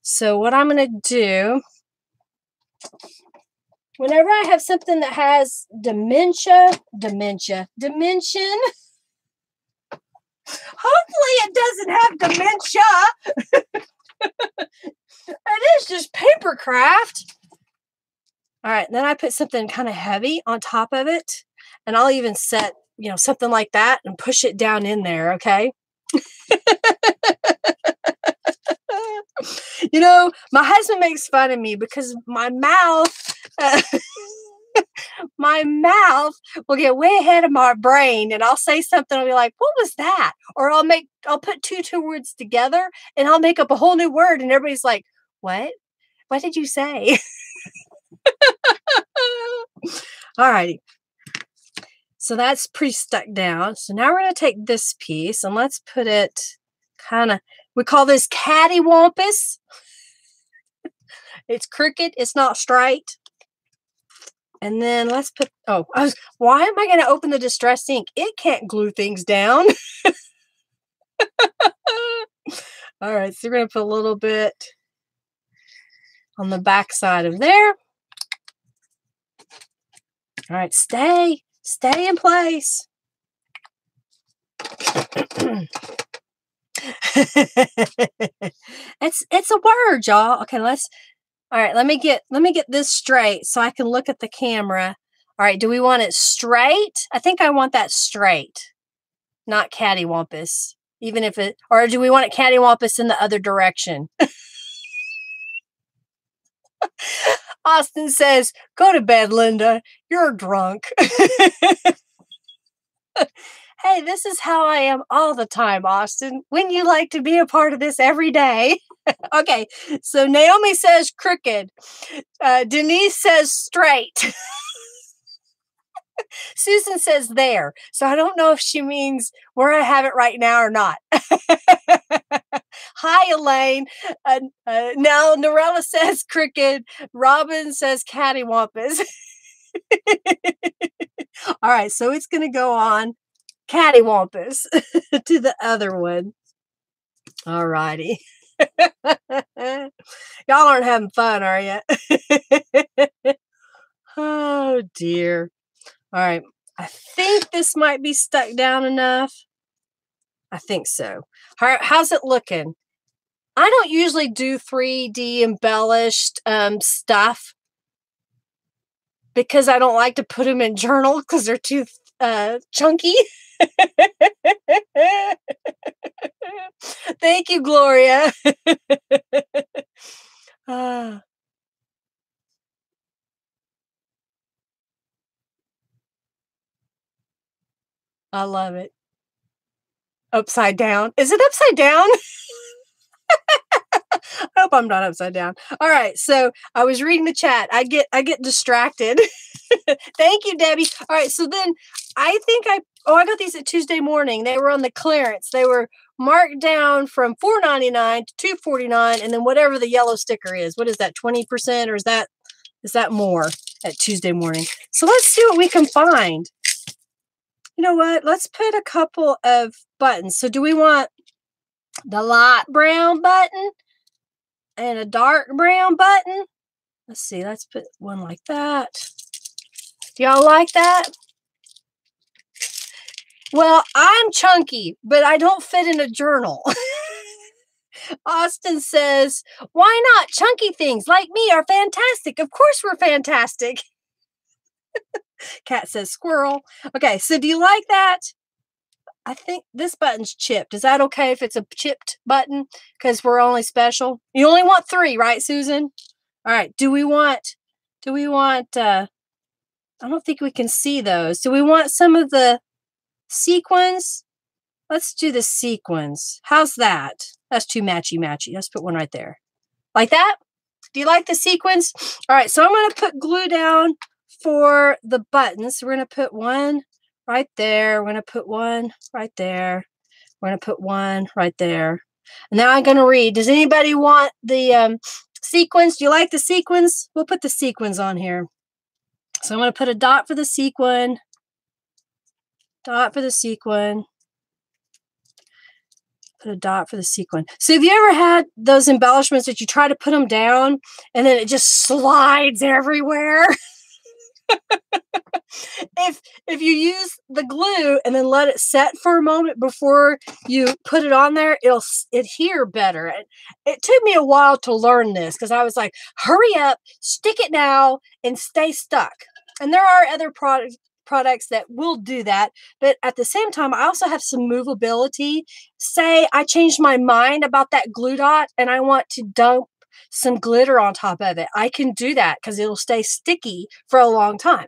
So what I'm going to do, whenever I have something that has dimension, hopefully it doesn't have dementia. It is just paper craft. All right. Then I put something kind of heavy on top of it, and I'll even set, you know, something like that and push it down in there. Okay. You know, my husband makes fun of me because my mouth will get way ahead of my brain, and I'll say something. I'll be like, what was that? Or I'll put two words together, and I'll make up a whole new word. And everybody's like, what? What did you say? All righty. So that's pretty stuck down. So now we're going to take this piece, and let's put it kind of, we call this cattywampus. It's crooked. It's not straight. And then let's put, why am I going to open the Distress ink? It can't glue things down. All right, so we're going to put a little bit on the back side of there. All right, stay in place. It's a word, y'all. Okay, let me get this straight so I can look at the camera. All right, do we want it straight? I think I want that straight, not cattywampus. Even if it, or do we want it cattywampus in the other direction? Austin says, "Go to bed, Linda. You're drunk." Hey, this is how I am all the time, Austin. Wouldn't you like to be a part of this every day? Okay, so Naomi says crooked. Denise says straight. Susan says there. So I don't know if she means where I have it right now or not. Hi, Elaine. Now, Norella says crooked. Robin says cattywampus. All right, so it's going to go on cattywampus to the other one. All righty. Y'all aren't having fun, are you? Oh, dear. All right. I think this might be stuck down enough. I think so. All right. How's it looking? I don't usually do 3D embellished stuff because I don't like to put them in journal because they're too chunky. Thank you, Gloria. I love it. Upside down. Is it upside down? I hope I'm not upside down. All right. So I was reading the chat. I get distracted. Thank you, Debbie. All right. So then I think I got these at Tuesday morning. They were on the clearance. They were marked down from $4.99 to $2.49. And then whatever the yellow sticker is, what is that? 20%, or is that more at Tuesday morning? So let's see what we can find. You know what? Let's put a couple of buttons. So do we want the light brown button and a dark brown button? Let's see. Let's put one like that. Do y'all like that? Well, I'm chunky, but I don't fit in a journal. Austin says, why not? Chunky things like me are fantastic. Of course we're fantastic. Cat says squirrel. Okay, so do you like that? I think this button's chipped. Is that okay if it's a chipped button? Because we're only special. You only want three, right, Susan? All right. Do we want I don't think we can see those. Do we want some of the sequins? Let's do the sequins. How's that? That's too matchy-matchy. Let's put one right there. Like that? Do you like the sequins? All right, so I'm going to put glue down for the buttons. We're going to put one right there. We're going to put one right there. We're going to put one right there. And now I'm going to read. Does anybody want the sequins? Do you like the sequins? We'll put the sequins on here. So I'm going to put a dot for the sequin. Dot for the sequin. Put a dot for the sequin. So have you ever had those embellishments that you try to put them down and then it just slides everywhere? If you use the glue and then let it set for a moment before you put it on there, it'll adhere better. It took me a while to learn this because I was like, hurry up, stick it now, and stay stuck. And there are other products that will do that. But at the same time, I also have some movability. Say I changed my mind about that glue dot and I want to dump some glitter on top of it. I can do that because it'll stay sticky for a long time.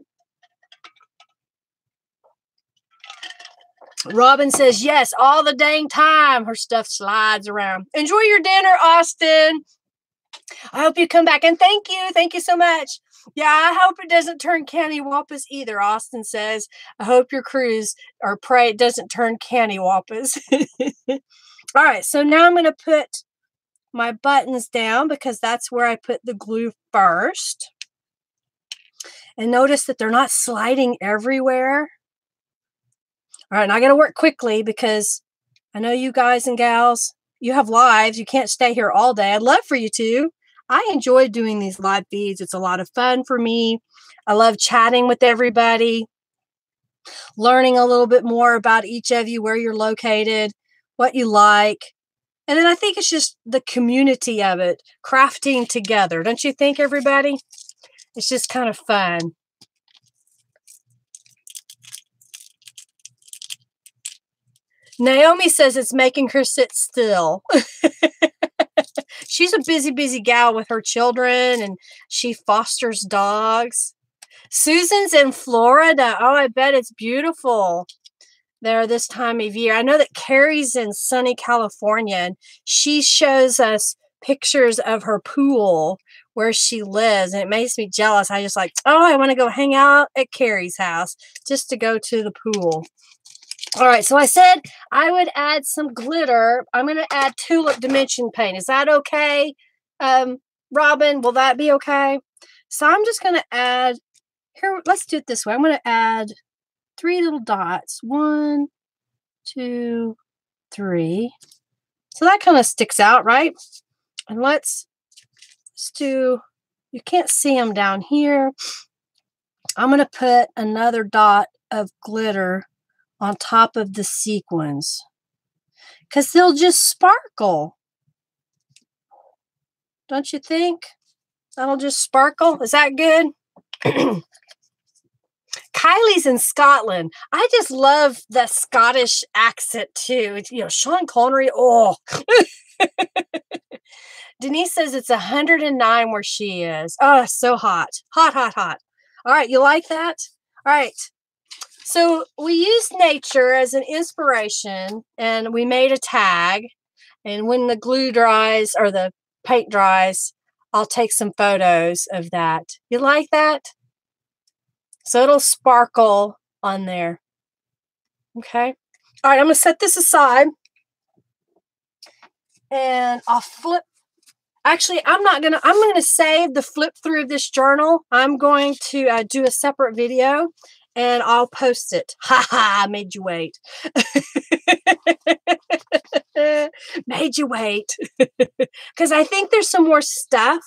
Robin says, yes, all the dang time. Her stuff slides around. Enjoy your dinner, Austin. I hope you come back. And thank you. Thank you so much. Yeah, I hope it doesn't turn cattywampus either, Austin says. I hope your cruise, or pray it doesn't turn cattywampus. All right, so now I'm going to put my buttons down because that's where I put the glue first. And notice that they're not sliding everywhere. All right, and I got to work quickly because I know you guys and gals, you have lives. You can't stay here all day. I'd love for you to. I enjoy doing these live feeds. It's a lot of fun for me. I love chatting with everybody, learning a little bit more about each of you, where you're located, what you like. And then I think it's just the community of it, crafting together. Don't you think, everybody? It's just kind of fun. Naomi says it's making her sit still. She's a busy, busy gal with her children, and she fosters dogs. Susan's in Florida. Oh, I bet it's beautiful there this time of year. I know that Carrie's in sunny California, and she shows us pictures of her pool where she lives, and it makes me jealous. I just like, oh, I want to go hang out at Carrie's house just to go to the pool. All right, so I said I would add some glitter. I'm going to add tulip dimension paint. Is that okay, Robin? Will that be okay? So I'm just going to add here. Let's do it this way. I'm going to add 3 little dots. 1, 2, 3. So that kind of sticks out, right? And let's do, you can't see them down here. I'm going to put another dot of glitter on top of the sequins, because they'll just sparkle. Don't you think? That'll just sparkle. Is that good? Kylie's in Scotland. I just love the Scottish accent too. You know, Sean Connery. Oh. Denise says it's 109 where she is. Oh, so hot. Hot, hot, hot. All right. You like that? All right. So we used nature as an inspiration, and we made a tag. And when the glue dries or the paint dries, I'll take some photos of that. You like that? So it'll sparkle on there. Okay. All right. I'm going to set this aside, and I'll flip. Actually, I'm going to save the flip through of this journal. I'm going to do a separate video, and I'll post it. Ha ha, I made you wait. Made you wait. Because I think there's some more stuff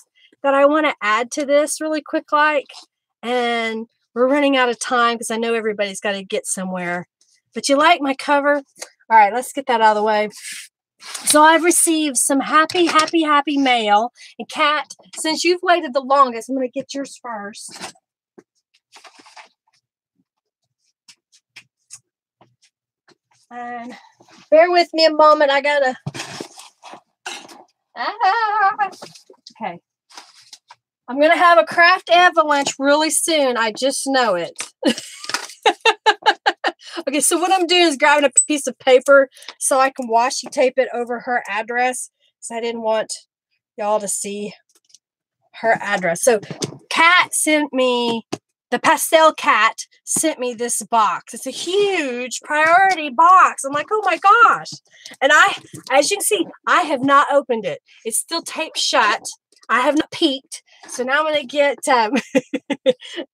that I want to add to this really quick like. And we're running out of time because I know everybody's got to get somewhere. But you like my cover? All right, let's get that out of the way. So I've received some happy, happy, happy mail. And Kat, since you've waited the longest, I'm going to get yours first. And bear with me a moment. I gotta. Ah. Okay. I'm gonna have a craft avalanche really soon. I just know it. Okay, so what I'm doing is grabbing a piece of paper so I can washi tape it over her address. So I didn't want y'all to see her address. So Kat sent me. The pastel cat sent me this box. It's a huge priority box. I'm like, oh my gosh. And as you can see, I have not opened it. It's still taped shut. I have not peeked. So now I'm going to get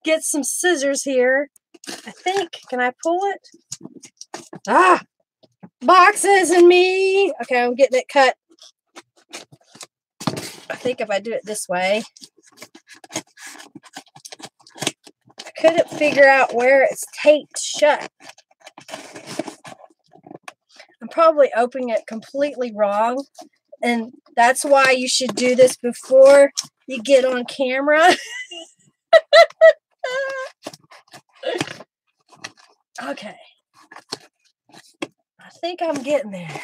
get some scissors here. I think, can I pull it? Ah, boxes and me. Okay, I'm getting it cut. I think if I do it this way. Couldn't figure out where it's taped shut. I'm probably opening it completely wrong, and that's why you should do this before you get on camera. Okay. I think I'm getting there.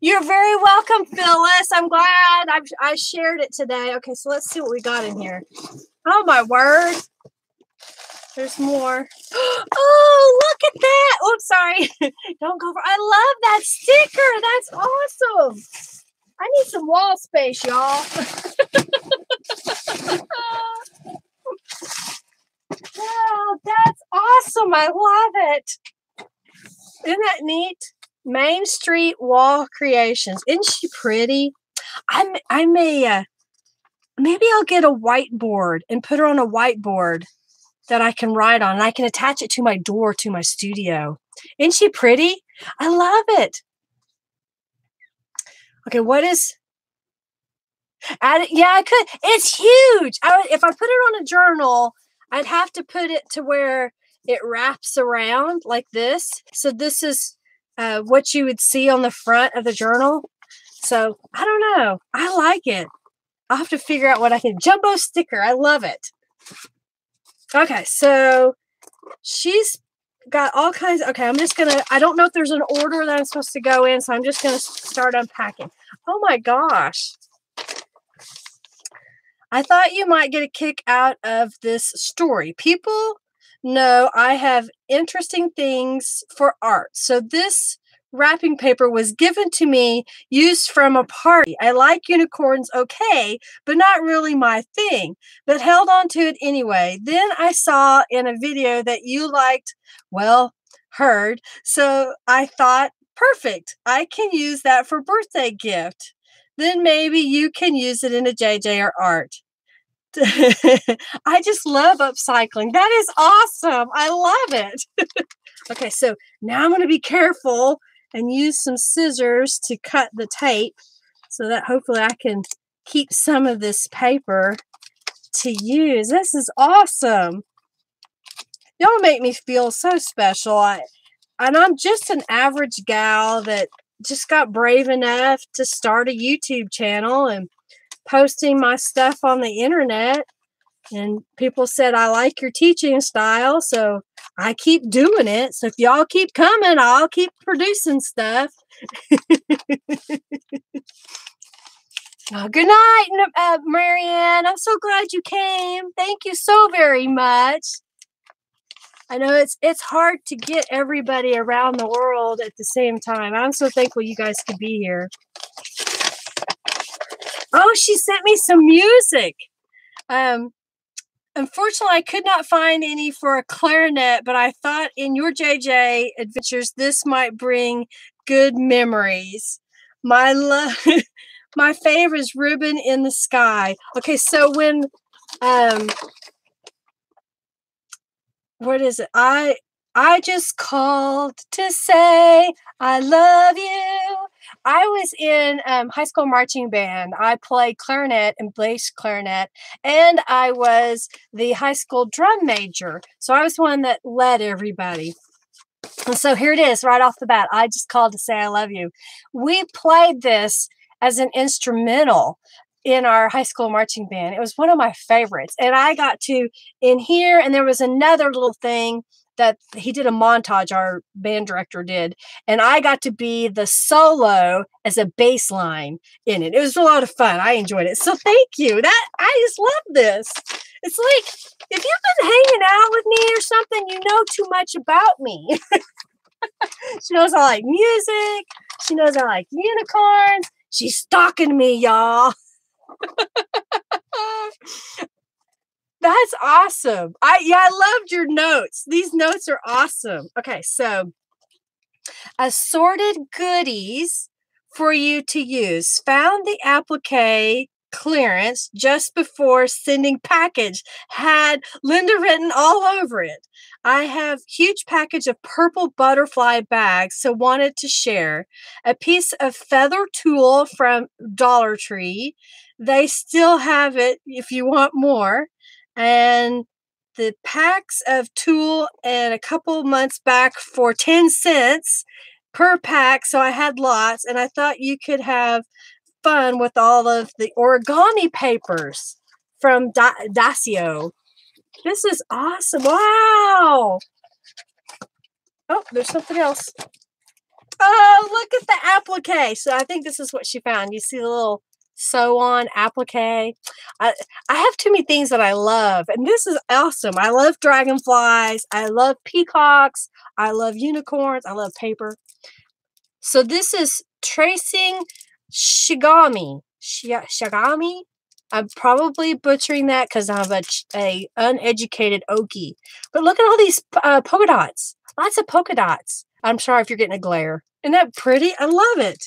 You're very welcome, Phyllis. I'm glad I shared it today. Okay, so let's see what we got in here. Oh, my word. There's more. Oh, look at that. Oh, sorry. Don't go for. I love that sticker. That's awesome. I need some wall space, y'all. Wow, that's awesome. I love it. Isn't that neat? Main Street Wall Creations. Isn't she pretty? I may, maybe I'll get a whiteboard and put her on a whiteboard that I can write on, and I can attach it to my door to my studio. Isn't she pretty? I love it. Okay, what is? Yeah, I could. It's huge. If I put it on a journal, I'd have to put it to where it wraps around like this. So this is what you would see on the front of the journal. So I don't know. I like it. I'll have to figure out what I can. Jumbo sticker. I love it. Okay, so she's got all kinds. Okay, I'm just going to, I don't know if there's an order that I'm supposed to go in, so I'm just going to start unpacking. Oh my gosh. I thought you might get a kick out of this story. People know I have interesting things for art. So this wrapping paper was given to me, used from a party. I like unicorns, okay, but not really my thing, but held on to it anyway. Then I saw in a video that you liked, well, heard, so I thought, perfect, I can use that for birthday gift. Then maybe you can use it in a JJ or art. I just love upcycling. That is awesome. I love it. Okay, so now I'm going to be careful and use some scissors to cut the tape so that hopefully I can keep some of this paper to use. This is awesome. Y'all make me feel so special. And I'm just an average gal that just got brave enough to start a YouTube channel and posting my stuff on the internet. And people said, I like your teaching style, so I keep doing it. So if y'all keep coming, I'll keep producing stuff. Oh, good night, Marianne. I'm so glad you came. Thank you so very much. I know it's hard to get everybody around the world at the same time. I'm so thankful you guys could be here. Oh, she sent me some music. Unfortunately, I could not find any for a clarinet, but I thought in your JJ adventures, this might bring good memories. My favorite is Ribbon in the Sky. Okay, so when, what is it? I just called to say I love you. I was in high school marching band. I played clarinet and bass clarinet, and I was the high school drum major. So I was the one that led everybody. And so here it is right off the bat. I just called to say I love you. We played this as an instrumental in our high school marching band. It was one of my favorites. And I got to in here, and there was another little thing that he did a montage, our band director did, and I got to be the solo as a bass line in it. It was a lot of fun. I enjoyed it. So thank you. I just love this. It's like, if you've been hanging out with me or something, you know too much about me. She knows I like music. She knows I like unicorns. She's stalking me, y'all. That's awesome. I loved your notes. These notes are assorted. Okay, so assorted goodies for you to use. Found the applique clearance just before sending package. Had Linda written all over it. I have huge package of purple butterfly bags, so wanted to share. A piece of feather tulle from Dollar Tree. They still have it if you want more. And the packs of tulle and a couple months back for 10 cents per pack. So I had lots, and I thought you could have fun with all of the origami papers from Dacio. This is awesome. Wow. Oh, there's something else. Oh, look at the applique. So I think this is what she found. You see the little sew on applique. I have too many things that I love, and this is awesome. I love dragonflies. I love peacocks. I love unicorns. I love paper. So this is tracing shigami. Shigami? I'm probably butchering that because I'm a uneducated Okie. But look at all these polka dots. Lots of polka dots. I'm sorry if you're getting a glare. Isn't that pretty? I love it.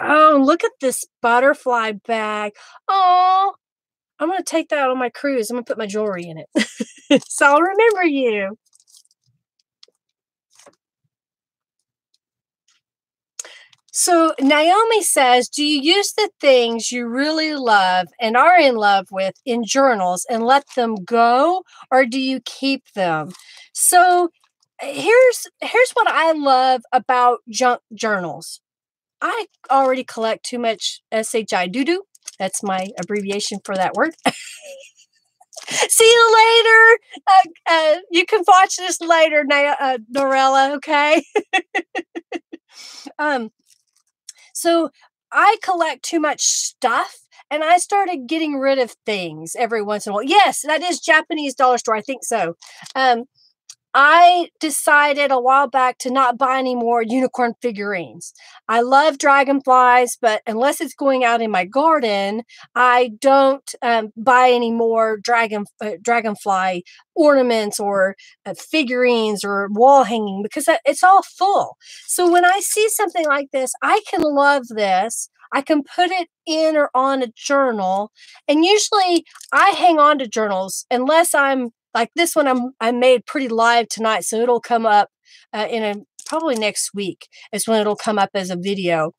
Oh, look at this butterfly bag. Oh, I'm going to take that on my cruise. I'm going to put my jewelry in it. So I'll remember you. So Naomi says, do you use the things you really love and are in love with in journals and let them go, or do you keep them? So here's what I love about junk journals. I already collect too much SHI doo-doo. That's my abbreviation for that word. See you later. You can watch this later, Norella, okay? So I collect too much stuff, and I started getting rid of things every once in a while. Yes, that is Japanese dollar store. I think so. I decided a while back to not buy any more unicorn figurines. I love dragonflies, but unless it's going out in my garden, I don't buy any more dragonfly ornaments or figurines or wall hanging, because it's all full. So when I see something like this, I can love this. I can put it in or on a journal. And usually I hang on to journals unless I'm like this one I made pretty live tonight, so it'll come up probably next week is when it'll come up as a video.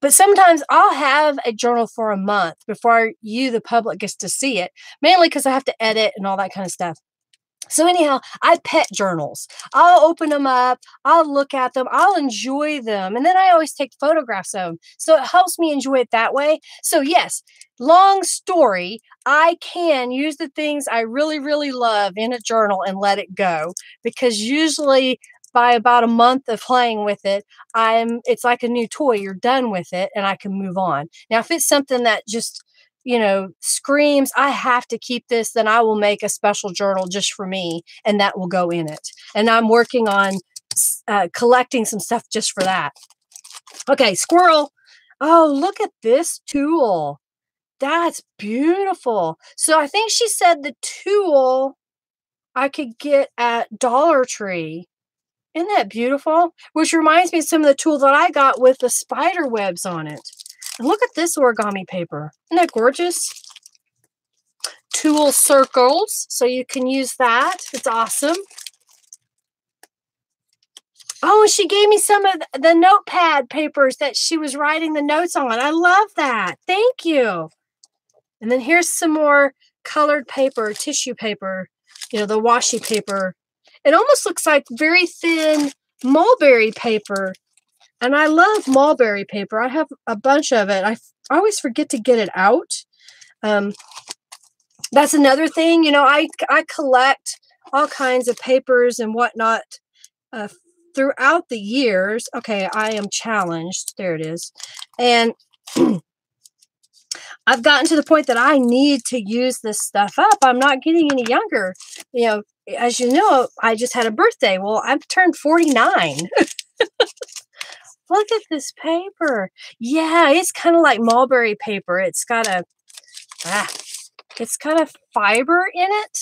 But sometimes I'll have a journal for a month before you, the public, gets to see it, mainly because I have to edit and all that kind of stuff. So anyhow, I pet journals. I'll open them up. I'll look at them. I'll enjoy them. And then I always take photographs of them. So it helps me enjoy it that way. So yes, long story, I can use the things I really, really love in a journal and let it go, because usually by about a month of playing with it, it's like a new toy. You're done with it and I can move on. Now, if it's something that just, you know, screams, I have to keep this, then I will make a special journal just for me, and that will go in it. And I'm working on collecting some stuff just for that. Okay, squirrel. Oh, look at this tool. That's beautiful. So I think she said the tool I could get at Dollar Tree. Isn't that beautiful? Which reminds me of some of the tool that I got with the spider webs on it. And look at this origami paper. Isn't that gorgeous? Tool circles, so you can use that. It's awesome. Oh, she gave me some of the notepad papers that she was writing the notes on. I love that. Thank you. And then here's some more colored paper, tissue paper, you know, the washi paper. It almost looks like very thin mulberry paper. And I love mulberry paper. I have a bunch of it. I always forget to get it out. That's another thing. You know, I collect all kinds of papers and whatnot throughout the years. Okay, I am challenged. There it is. And I've gotten to the point that I need to use this stuff up. I'm not getting any younger. You know, as you know, I just had a birthday. Well, I've turned 49. Look at this paper. Yeah, it's kind of like mulberry paper. It's got a, it's kind of fiber in it.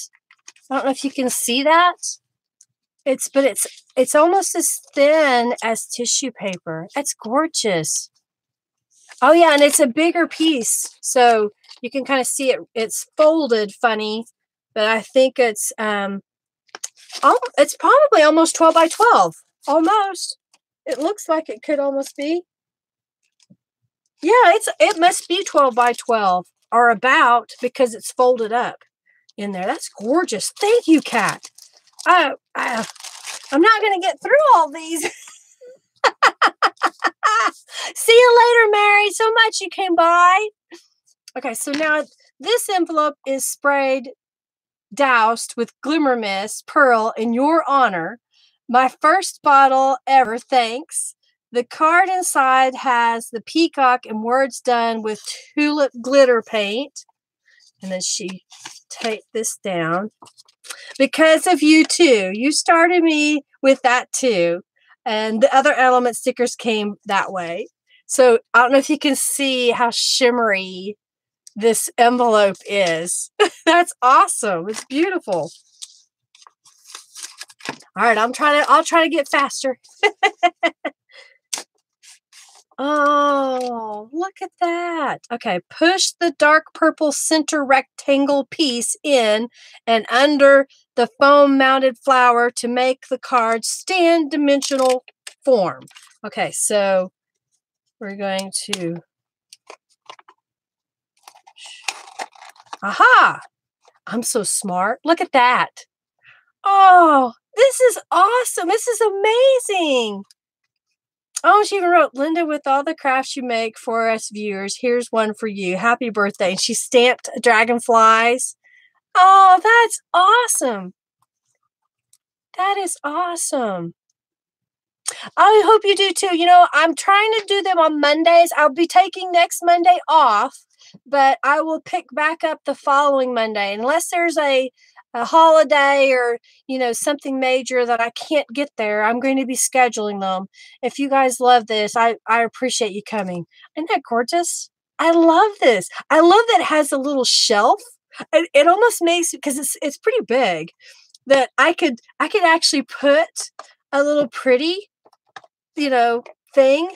I don't know if you can see that. But it's almost as thin as tissue paper. It's gorgeous. Oh yeah, and it's a bigger piece, so you can kind of see it. It's folded funny, but I think it's probably almost 12 by 12. Almost. It looks like it could almost be. Yeah, it must be 12 by 12 or about, because it's folded up in there. That's gorgeous. Thank you, Kat. I'm not going to get through all these. See you later, Mary. So much you came by. Okay, so now this envelope is sprayed, doused with Glimmer Mist Pearl in your honor. My first bottle ever, thanks. The card inside has the peacock and words done with tulip glitter paint. And then she taped this down. Because of you too. You started me with that too. And the other element stickers came that way. So I don't know if you can see how shimmery this envelope is. That's awesome. It's beautiful. All right, I'll try to get faster. Oh, look at that. Okay, push the dark purple center rectangle piece in and under the foam-mounted flower to make the card stand dimensional form. Okay, so we're going to, aha, I'm so smart. Look at that. Oh, this is awesome. This is amazing. Oh, she even wrote, Linda, with all the crafts you make for us viewers, here's one for you. Happy birthday. And she stamped dragonflies. Oh, that's awesome. That is awesome. I hope you do too. You know, I'm trying to do them on Mondays. I'll be taking next Monday off, but I will pick back up the following Monday unless there's a holiday or, you know, something major that I can't get there. I'm going to be scheduling them. If you guys love this, I appreciate you coming. Isn't that gorgeous? I love this. I love that it has a little shelf. It almost makes, because it's pretty big, that I could actually put a little pretty, you know, thing.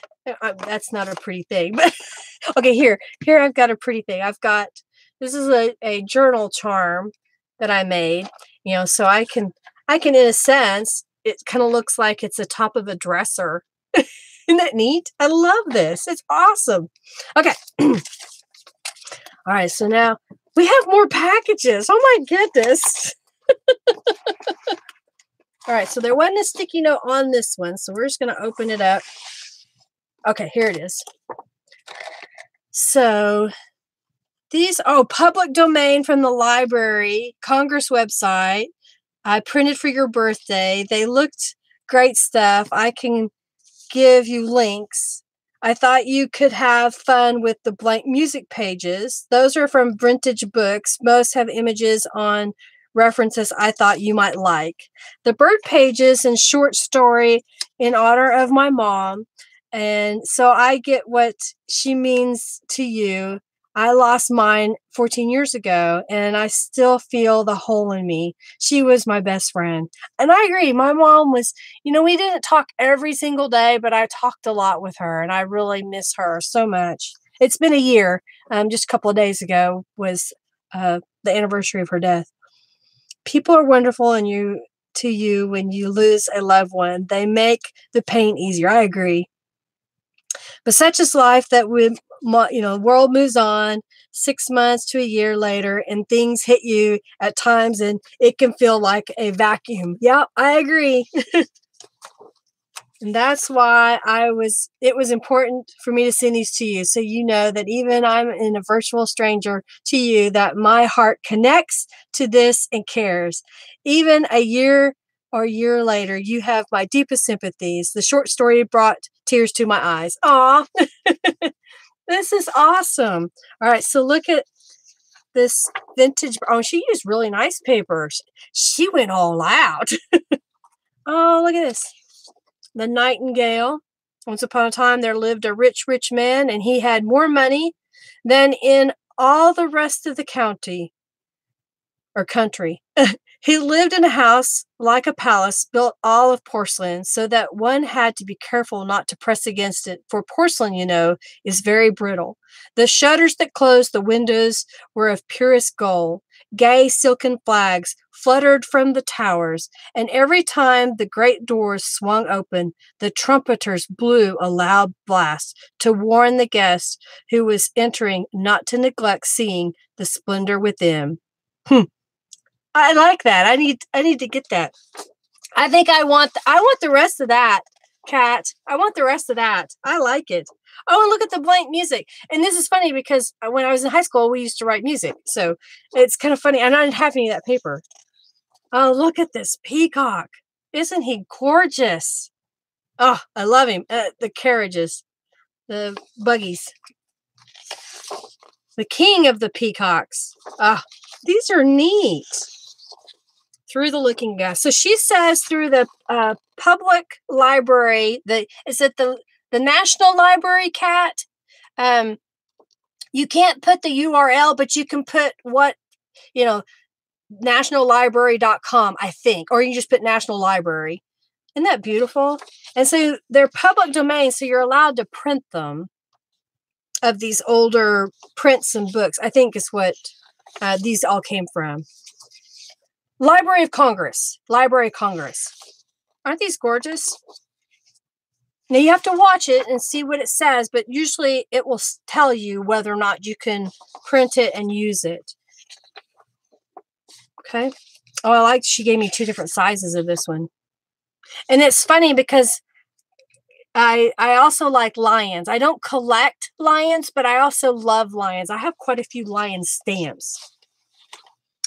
That's not a pretty thing, but okay, here I've got a pretty thing. I've got, this is a journal charm that I made, you know, so I can, in a sense, it kind of looks like it's the top of a dresser. Isn't that neat? I love this. It's awesome. Okay. All right. So now we have more packages. Oh my goodness. All right. So there wasn't a sticky note on this one. So we're just going to open it up. Okay. Here it is. So these, oh, public domain from the library, Congress website. I printed for your birthday. They looked great stuff. I can give you links. I thought you could have fun with the blank music pages. Those are from vintage books. Most have images on references I thought you might like. The bird pages and short story in honor of my mom. And so I get what she means to you. I lost mine 14 years ago, and I still feel the hole in me. She was my best friend. And I agree. My mom was, you know, we didn't talk every single day, but I talked a lot with her, and I really miss her so much. It's been a year. Just a couple of days ago was the anniversary of her death. People are wonderful and to you when you lose a loved one. They make the pain easier. I agree. But such is life that we, you know, the world moves on 6 months to a year later, and things hit you at times, and it can feel like a vacuum. Yeah, I agree. And that's why it was important for me to send these to you. So you know that even I'm in a virtual stranger to you, that my heart connects to this and cares. Even a year or a year later, you have my deepest sympathies. The short story brought tears to my eyes. Aw. This is awesome. All right. So look at this vintage. Oh, she used really nice paper. She went all out. Oh, look at this. The Nightingale. Once upon a time, there lived a rich, rich man, and he had more money than in all the rest of the county or country. He lived in a house like a palace built all of porcelain, so that one had to be careful not to press against it, for porcelain, you know, is very brittle. The shutters that closed the windows were of purest gold. Gay silken flags fluttered from the towers, and every time the great doors swung open, the trumpeters blew a loud blast to warn the guest who was entering not to neglect seeing the splendor within. I like that. I need to get that. I think I want the rest of that, Kat. I want the rest of that. I like it. Oh, and look at the blank music. And this is funny because when I was in high school, we used to write music. So it's kind of funny. And I didn't have any of that paper. Oh, look at this peacock. Isn't he gorgeous? Oh, I love him. The carriages, the buggies, the king of the peacocks. Ah, oh, these are neat. Through the Looking Glass. So she says through the public library, is it the National Library, Kat? You can't put the URL, but you can put what, you know, nationallibrary.com, I think, or you just put National Library. Isn't that beautiful? And so they're public domain, so you're allowed to print them, of these older prints and books, I think is what these all came from. Library of Congress. Library of Congress. Aren't these gorgeous? Now you have to watch it and see what it says, but usually it will tell you whether or not you can print it and use it. Okay. Oh, I like she gave me two different sizes of this one. And it's funny because I also like lions. I don't collect lions, but I also love lions. I have quite a few lion stamps.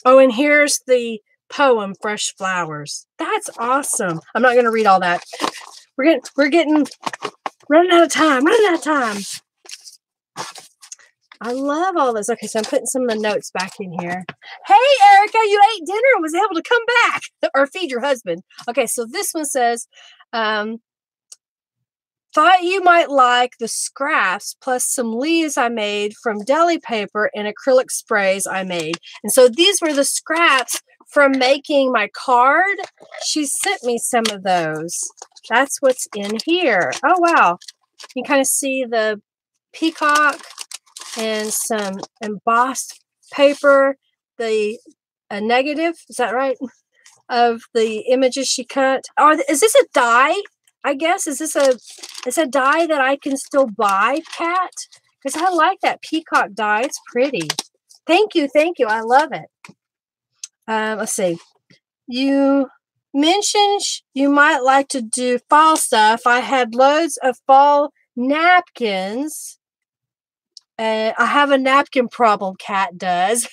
Oh, and here's the poem, Fresh Flowers. That's awesome. I'm not going to read all that. We're getting running out of time, I love all this. Okay, so I'm putting some of the notes back in here. Hey, Erica, you ate dinner and was able to come back or feed your husband. Okay, so this one says, thought you might like the scraps plus some leaves I made from deli paper and acrylic sprays I made. And so these were the scraps from making my card. She sent me some of those. That's what's in here. Oh, wow. You can kind of see the peacock and some embossed paper, a negative, is that right, of the images she cut. Oh, is this a die? I guess, it's a die that I can still buy, Kat? Because I like that peacock die. It's pretty. Thank you. Thank you. I love it. Let's see. You mentioned you might like to do fall stuff. I had loads of fall napkins. I have a napkin problem, Kat does.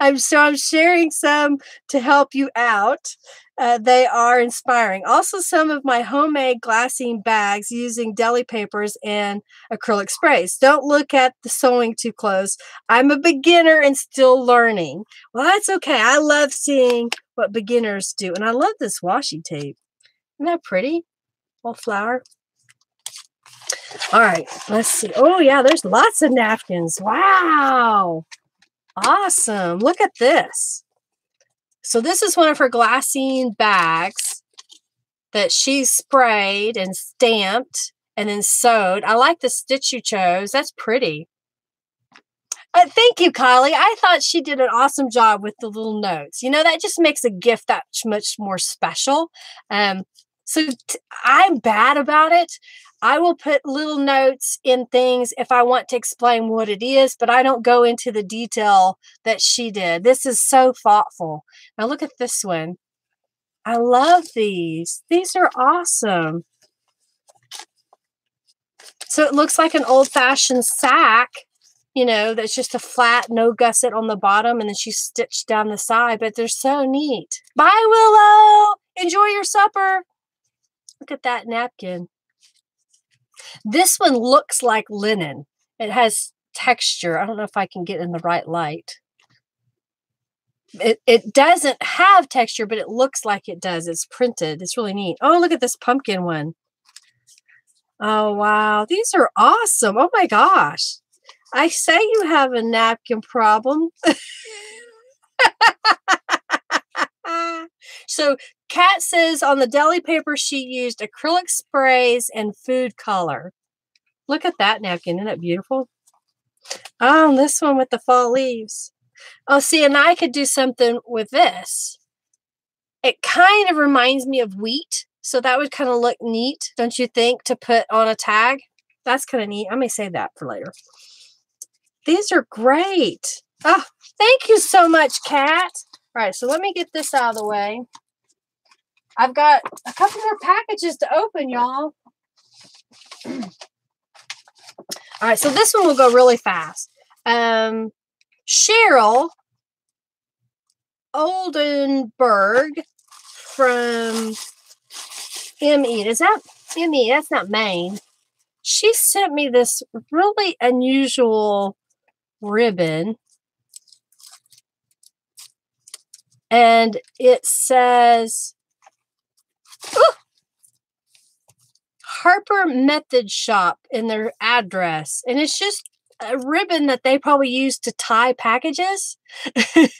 I'm sharing some to help you out. They are inspiring. Also, some of my homemade glassine bags using deli papers and acrylic sprays. Don't look at the sewing too close. I'm a beginner and still learning. Well, that's okay. I love seeing what beginners do. And I love this washi tape. Isn't that pretty? Wallflower. All right. Let's see. Oh, yeah. There's lots of napkins. Wow. Awesome. Look at this. So this is one of her glassine bags that she sprayed and stamped and then sewed. I like the stitch you chose. That's pretty. Thank you, Kylie. I thought she did an awesome job with the little notes. You know, that just makes a gift that much more special. I'm bad about it. I will put little notes in things if I want to explain what it is, but I don't go into the detail that she did. This is so thoughtful. Now look at this one. I love these. These are awesome. So it looks like an old-fashioned sack, you know, that's just a flat, no gusset on the bottom, and then she stitched down the side, but they're so neat. Bye, Willow! Enjoy your supper. Look at that napkin. This one looks like linen. It has texture. I don't know if I can get in the right light. It doesn't have texture, but it looks like it does. It's printed. It's really neat. Oh, look at this pumpkin one. Oh, wow. These are awesome. Oh, my gosh. I say you have a napkin problem. So Kat says on the deli paper, she used acrylic sprays and food color. Look at that napkin. Isn't that beautiful? Oh, and this one with the fall leaves. Oh, see, and I could do something with this. It kind of reminds me of wheat. So that would kind of look neat, don't you think, to put on a tag? That's kind of neat. I may save that for later. These are great. Oh, thank you so much, Kat. All right, so let me get this out of the way. I've got a couple more packages to open, y'all. All right, so this one will go really fast. Cheryl Oldenburg from ME. Is that ME? That's not Maine. She sent me this really unusual ribbon. And it says, ooh, Harper Method Shop in their address. And it's just a ribbon that they probably use to tie packages. And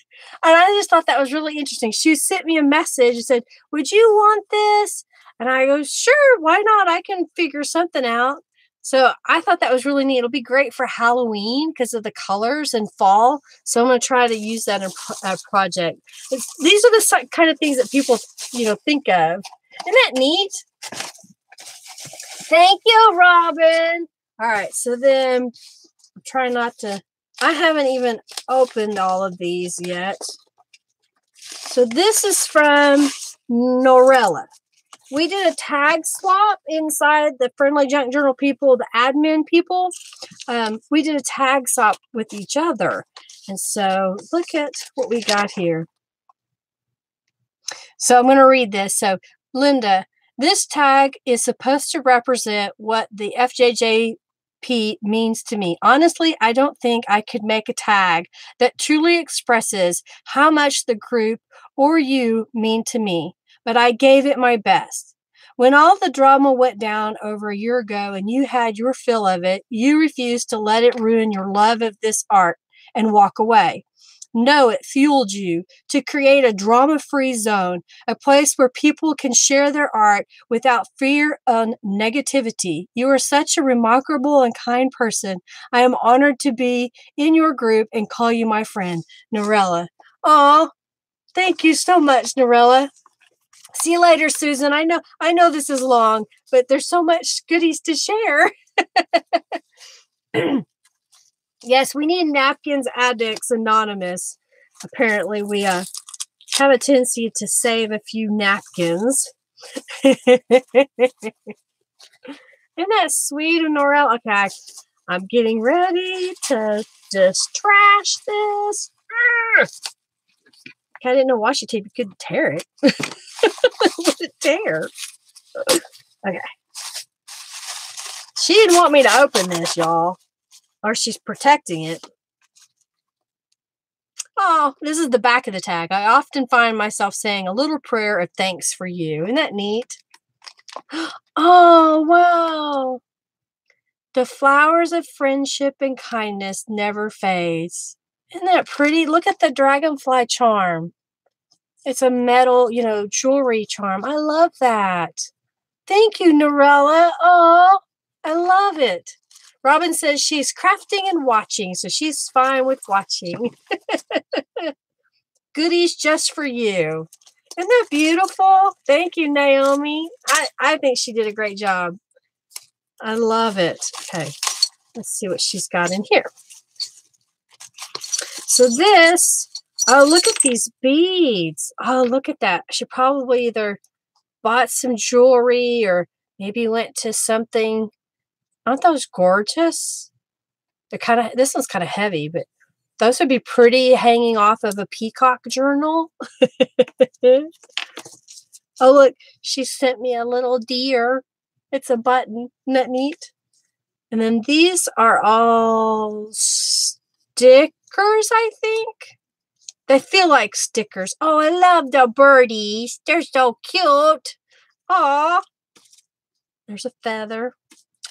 I just thought that was really interesting. She sent me a message and said, would you want this? And I go, sure, why not? I can figure something out. So I thought that was really neat. It'll be great for Halloween because of the colors and fall. So I'm going to try to use that in a project. These are the kind of things that people, you know, think of. Isn't that neat? Thank you, Robin. All right, so then try not to, I haven't even opened all of these yet. So this is from Norella. We did a tag swap inside the Friendly Junk Journal people, the admin people. We did a tag swap with each other. And so look at what we got here. So I'm going to read this. So Linda, this tag is supposed to represent what the FJJP means to me. Honestly, I don't think I could make a tag that truly expresses how much the group or you mean to me. But I gave it my best. When all the drama went down over a year ago and you had your fill of it, you refused to let it ruin your love of this art and walk away. No, it fueled you to create a drama-free zone, a place where people can share their art without fear and negativity. You are such a remarkable and kind person. I am honored to be in your group and call you my friend, Norella. Aw, thank you so much, Norella. See you later, Susan. I know this is long, but there's so much goodies to share. Yes, we need Napkins Addicts Anonymous. Apparently, we have a tendency to save a few napkins. Isn't that sweet, Norella? Okay, I'm getting ready to just trash this. I didn't know washi tape. You couldn't tear it. Would it tear? Okay. She didn't want me to open this, y'all. Or she's protecting it. Oh, this is the back of the tag. I often find myself saying a little prayer of thanks for you. Isn't that neat? Oh, wow. The flowers of friendship and kindness never fades. Isn't that pretty? Look at the dragonfly charm. It's a metal, you know, jewelry charm. I love that. Thank you, Norella. Oh, I love it. Robin says she's crafting and watching, so she's fine with watching. Goodies just for you. Isn't that beautiful? Thank you, Naomi. I think she did a great job. I love it. Okay, let's see what she's got in here. So this, oh, look at these beads. Oh, look at that. I should probably either bought some jewelry or maybe went to something. Aren't those gorgeous? They're kind of, this one's kind of heavy, but those would be pretty hanging off of a peacock journal. Oh, look, she sent me a little deer. It's a button. Isn't that neat? And then these are all stick. Stickers, I think. They feel like stickers. Oh, I love the birdies. They're so cute. Aw. There's a feather.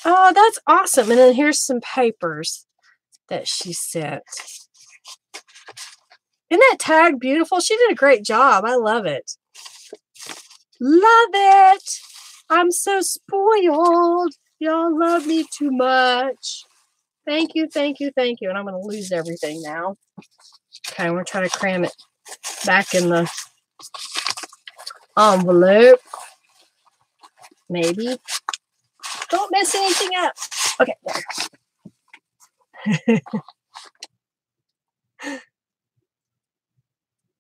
Oh, that's awesome. And then here's some papers that she sent. Isn't that tag beautiful? She did a great job. I love it. Love it. I'm so spoiled. Y'all love me too much. Thank you, thank you, thank you. And I'm going to lose everything now. Okay, we're trying to cram it back in the envelope. Maybe. Don't mess anything up. Okay, there.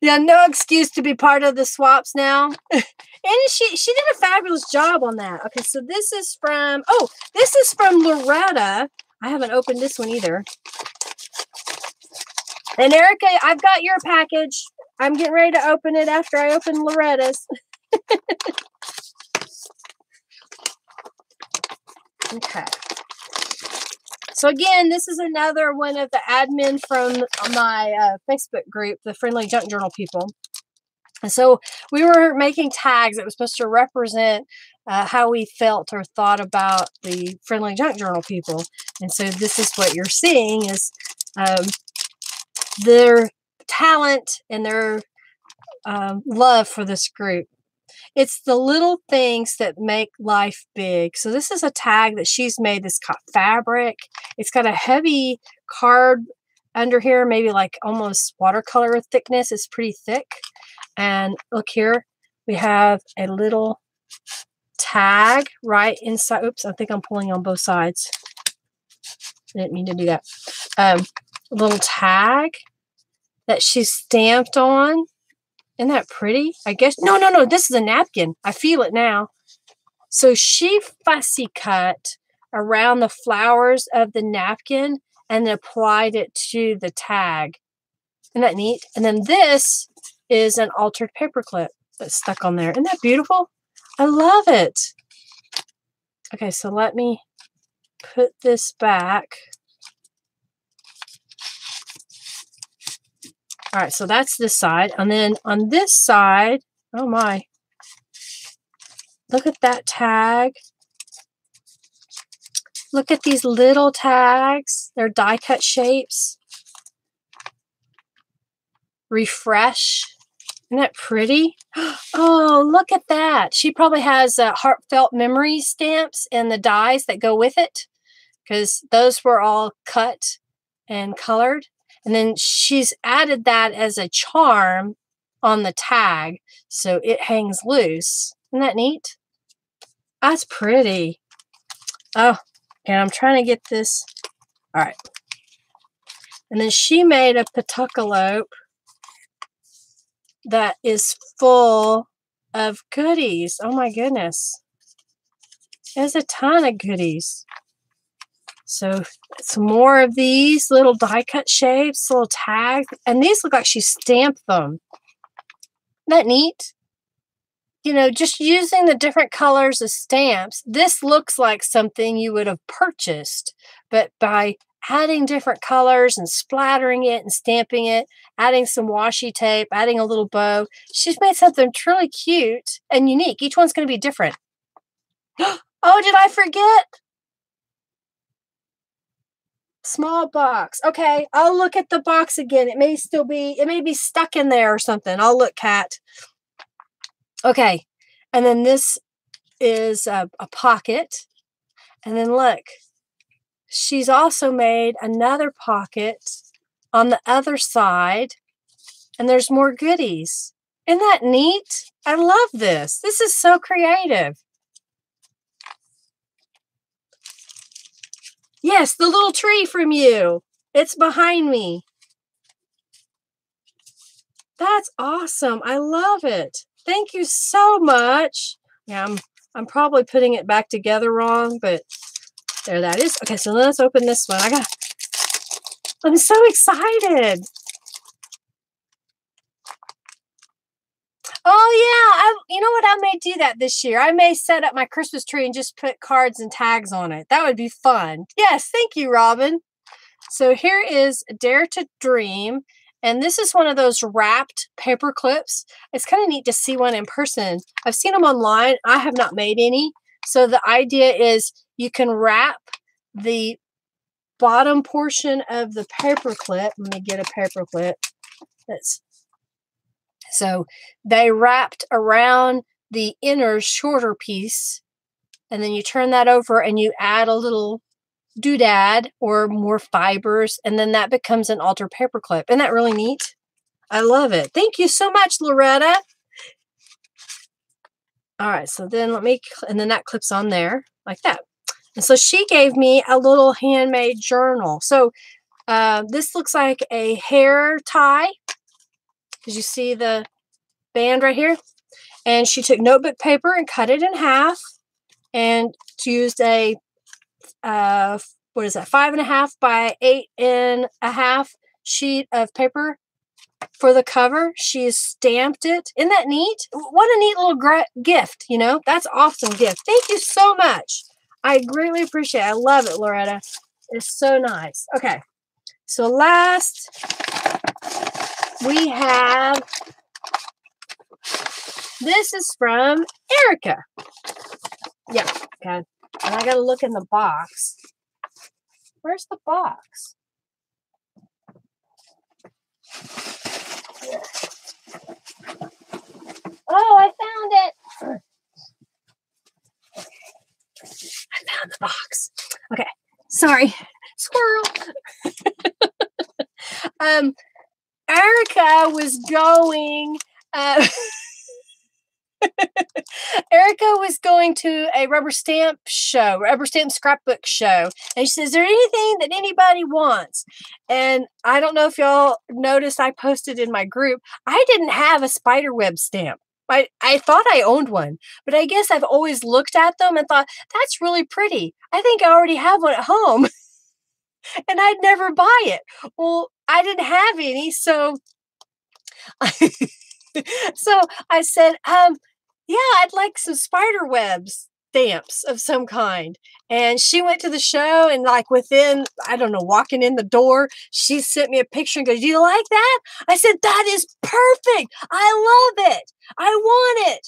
Yeah, no excuse to be part of the swaps now. And she did a fabulous job on that. Okay, so this is from, oh, this is from Loretta. I haven't opened this one either. And Erica, I've got your package. I'm getting ready to open it after I open Loretta's. Okay. So again, this is another one of the admin from my Facebook group, the Friendly Junk Journal people. And so we were making tags that was supposed to represent how we felt or thought about the Friendly Junk Journal people. And so this is what you're seeing is their talent and their love for this group. It's the little things that make life big. So this is a tag that she's made. This got fabric. It's got a heavy card under here, maybe like almost watercolor thickness. It's pretty thick. And look here, we have a little tag right inside. Oops, I think I'm pulling on both sides. I didn't mean to do that. A little tag that she stamped on. Isn't that pretty? I guess. No, no, no. This is a napkin. I feel it now. So she fussy cut around the flowers of the napkin and then applied it to the tag. Isn't that neat? And then this is an altered paper clip that's stuck on there. Isn't that beautiful? I love it. Okay, so let me put this back. All right, so that's this side. And then on this side, oh my, look at that tag. Look at these little tags. They're die cut shapes. Refresh. Isn't that pretty? Oh, look at that. She probably has Heartfelt Memory stamps and the dies that go with it, because those were all cut and colored. And then she's added that as a charm on the tag, so it hangs loose. Isn't that neat? That's pretty. Oh, and I'm trying to get this. All right. And then she made a petucalope that is full of goodies. Oh my goodness. There's a ton of goodies. So some more of these little die cut shapes, little tags. And these look like she stamped them. Isn't that neat? You know, just using the different colors of stamps. This looks like something you would have purchased, but by adding different colors and splattering it and stamping it, adding some washi tape, adding a little bow. She's made something truly cute and unique. Each one's going to be different. Oh, did I forget? Small box. Okay, I'll look at the box again. It may be stuck in there or something. I'll look, Kat. Okay, and then this is a pocket. And then look. She's also made another pocket on the other side, and there's more goodies. Isn't that neat? I love this. This is so creative. Yes, the little tree from you. It's behind me. That's awesome. I love it. Thank you so much. Yeah, I'm probably putting it back together wrong, but there that is. Okay, so let's open this one. I'm so excited. Oh, yeah. You know what? I may do that this year. I may set up my Christmas tree and just put cards and tags on it. That would be fun. Yes, thank you, Robin. So here is Dare to Dream. And this is one of those wrapped paper clips. It's kind of neat to see one in person. I've seen them online. I have not made any. So the idea is, you can wrap the bottom portion of the paper clip. Let me get a paper clip. So they wrapped around the inner shorter piece, and then you turn that over and you add a little doodad or more fibers, and then that becomes an altered paper clip. Isn't that really neat? I love it. Thank you so much, Loretta. All right, so then and then that clips on there like that. And so she gave me a little handmade journal. So this looks like a hair tie, because you see the band right here. And she took notebook paper and cut it in half and used a, 5.5 by 8.5 sheet of paper for the cover. She stamped it. Isn't that neat? What a neat little gift, you know? That's awesome gift. Thank you so much. I greatly appreciate it. I love it, Loretta. It's so nice. Okay. So last, we have, this is from Erica. Yeah. Okay. And I got to look in the box. Where's the box? Oh, I found it. I found the box. Okay. Sorry. Squirrel. Erica was going Erica was going to a rubber stamp scrapbook show. And she says, is there anything that anybody wants? And I don't know if y'all noticed, I posted in my group, I didn't have a spiderweb stamp. I thought I owned one, but I guess I've always looked at them and thought, that's really pretty. I think I already have one at home. And I'd never buy it. Well, I didn't have any, so I said, yeah, I'd like some spider webs stamps of some kind. And she went to the show, and like within, I don't know, walking in the door, she sent me a picture and goes, do you like that? I said, that is perfect. I love it. I want it.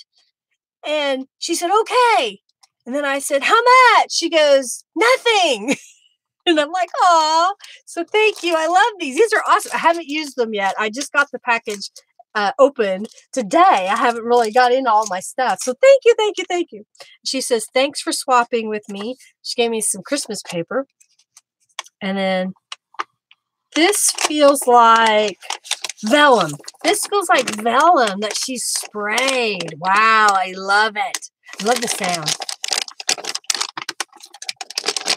And she said, okay. And then I said, how much? She goes, nothing. And I'm like, oh, so thank you. I love these. These are awesome. I haven't used them yet. I just got the package open today. I haven't really got into all my stuff. So thank you, thank you, thank you. She says, thanks for swapping with me. She gave me some Christmas paper. And then this feels like vellum. This feels like vellum that she sprayed. Wow, I love it. I love the sound.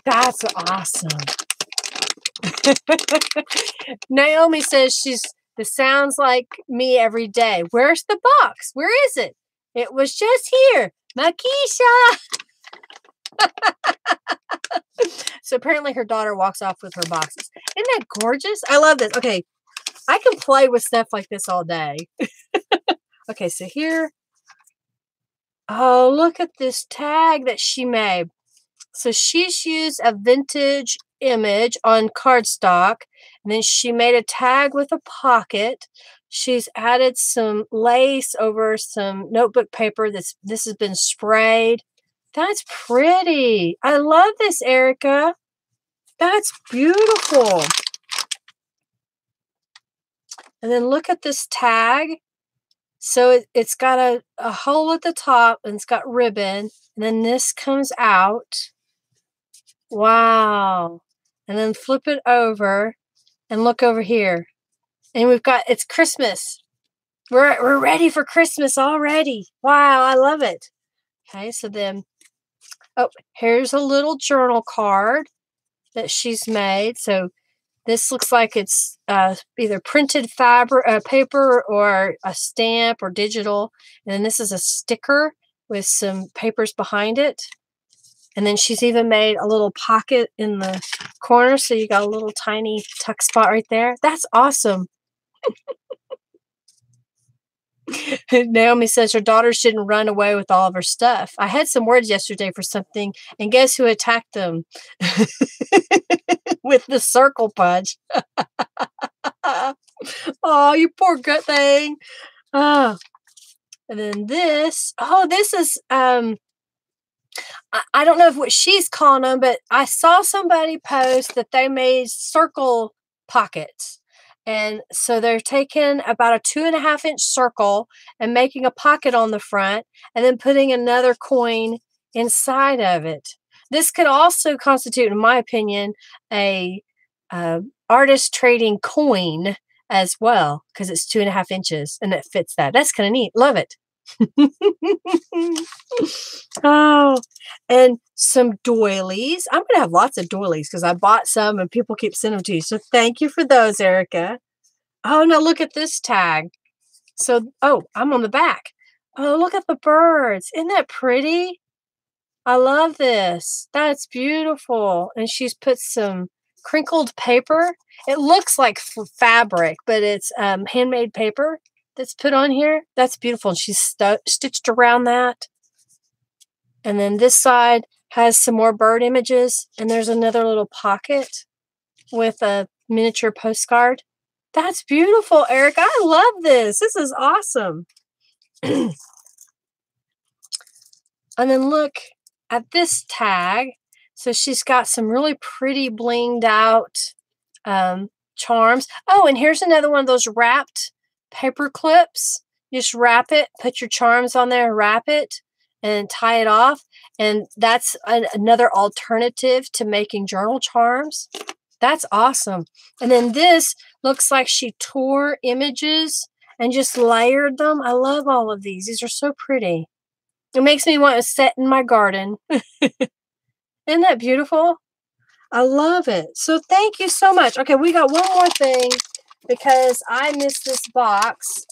That's awesome. Naomi says this sounds like me every day. Where's the box? Where is it? It was just here. Makisha. So apparently her daughter walks off with her boxes. Isn't that gorgeous? I love this. Okay. I can play with stuff like this all day. Okay. So here. Oh, look at this tag that she made. So she's used a vintage image on cardstock, and then she made a tag with a pocket. She's added some lace over some notebook paper. This has been sprayed. That's pretty. I love this, Erica. That's beautiful. And then look at this tag. So it's got a hole at the top, and it's got ribbon. And then this comes out. Wow. And then flip it over and look over here. And we've got, it's Christmas. We're ready for Christmas already. Wow, I love it. Okay, so then, oh, here's a little journal card that she's made. So this looks like it's either printed fabric, paper, or a stamp or digital. And then this is a sticker with some papers behind it. And then she's even made a little pocket in the corner. So you got a little tiny tuck spot right there. That's awesome. Naomi says her daughter shouldn't run away with all of her stuff. I had some words yesterday for something, and guess who attacked them? With the circle punch. Oh, you poor gut thing. Oh. And then this. Oh, this is... I don't know if what she's calling them, but I saw somebody post that they made circle pockets. And so they're taking about a 2.5-inch circle and making a pocket on the front and then putting another coin inside of it. This could also constitute, in my opinion, a artist trading coin as well, because it's 2.5 inches and it fits that. That's kind of neat. Love it. Oh, and some doilies. I'm going to have lots of doilies because I bought some and people keep sending them to you. So thank you for those, Erica. Oh, now look at this tag. So, oh, I'm on the back. Oh, look at the birds. Isn't that pretty? I love this. That's beautiful. And she's put some crinkled paper. It looks like fabric, but it's handmade paper that's put on here. That's beautiful. And she's stitched around that. And then this side has some more bird images. And there's another little pocket with a miniature postcard. That's beautiful, Eric. I love this. This is awesome. And then look at this tag. So she's got some really pretty blinged out charms. Oh, and here's another one of those wrapped paper clips. You just wrap it, put your charms on there, wrap it, and tie it off. And that's another alternative to making journal charms. That's awesome. And then this looks like she tore images and just layered them. I love all of these. These are so pretty. It makes me want to sit in my garden. Isn't that beautiful? I love it. So thank you so much. Okay, we got one more thing because I missed this box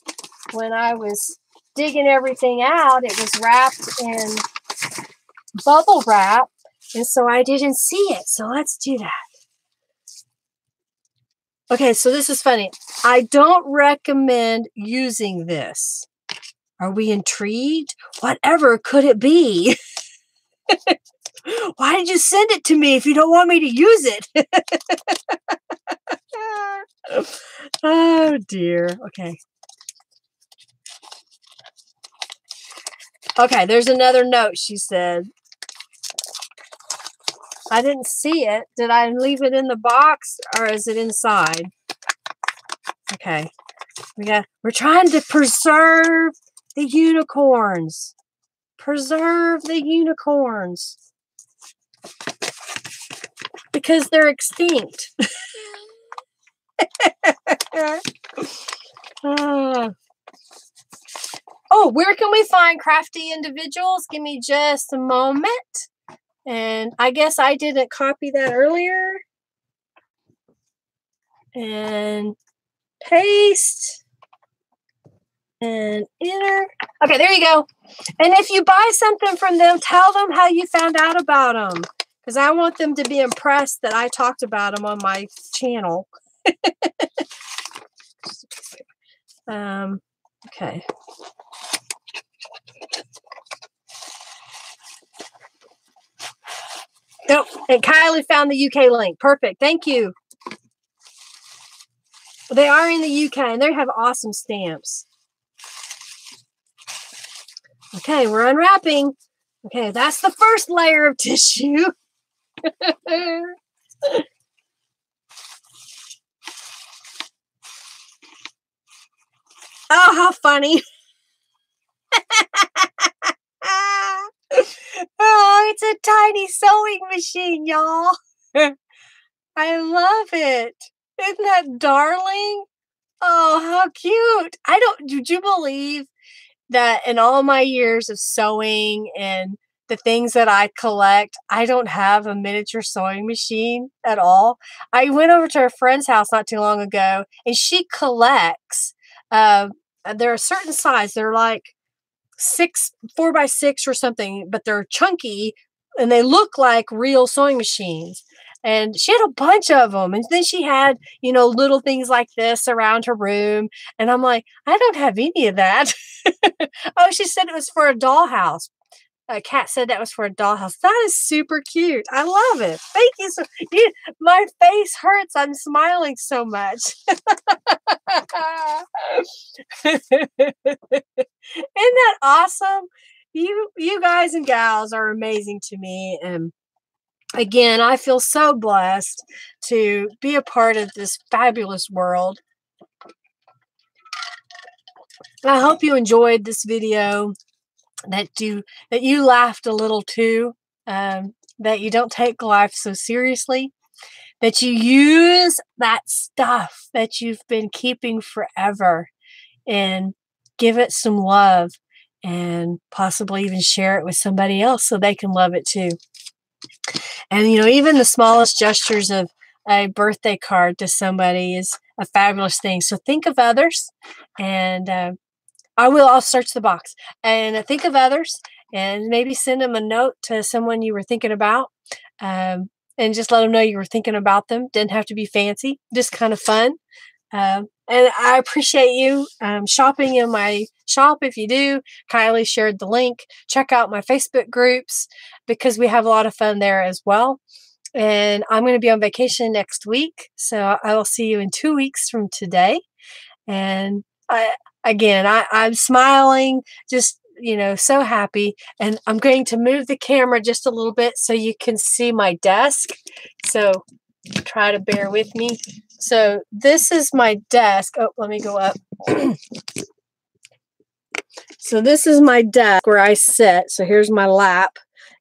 when I was digging everything out. It was wrapped in bubble wrap, and so I didn't see it. So let's do that. Okay, so this is funny. I don't recommend using this. Are we intrigued? Whatever could it be? Why did you send it to me if you don't want me to use it? Oh, dear. Okay. Okay, there's another note, she said. I didn't see it. Did I leave it in the box or is it inside? Okay. We're trying to preserve the unicorns. Preserve the unicorns. Because they're extinct. Oh, where can we find Crafty Individuals? Give me just a moment. And I guess I didn't copy that earlier. And paste. And enter. Okay, there you go. And if you buy something from them, tell them how you found out about them. Because I want them to be impressed that I talked about them on my channel. Okay. Nope. And Kylie found the UK link. Perfect. Thank you. They are in the UK and they have awesome stamps. Okay, we're unwrapping. Okay, that's the first layer of tissue. Oh, how funny. Oh, it's a tiny sewing machine, y'all. I love it. Isn't that darling? Oh, how cute. Did you believe that in all my years of sewing and the things that I collect, I don't have a miniature sewing machine at all? I went over to a friend's house not too long ago, and she collects. They're a certain size. They're like 4 by 6 or something, but they're chunky and they look like real sewing machines. And she had a bunch of them. And then she had, you know, little things like this around her room. And I'm like, I don't have any of that. Oh, she said it was for a dollhouse. Kat said that was for a dollhouse. That is super cute. I love it. Thank you. My face hurts. I'm smiling so much. Isn't that awesome? You guys and gals are amazing to me. And again, I feel so blessed to be a part of this fabulous world. I hope you enjoyed this video. That you laughed a little too, that you don't take life so seriously, that you use that stuff that you've been keeping forever and give it some love and possibly even share it with somebody else so they can love it too. And, you know, even the smallest gestures of a birthday card to somebody is a fabulous thing. So think of others and, I'll search the box and think of others and maybe send them a note to someone you were thinking about and just let them know you were thinking about them. Didn't have to be fancy, just kind of fun. And I appreciate you shopping in my shop. If you do, Kylie shared the link. Check out my Facebook groups because we have a lot of fun there as well. And I'm going to be on vacation next week. So I will see you in 2 weeks from today. And I'm smiling, just, you know, so happy. And I'm going to move the camera just a little bit so you can see my desk. So try to bear with me. So this is my desk. Oh, let me go up. So this is my desk where I sit. So here's my lap.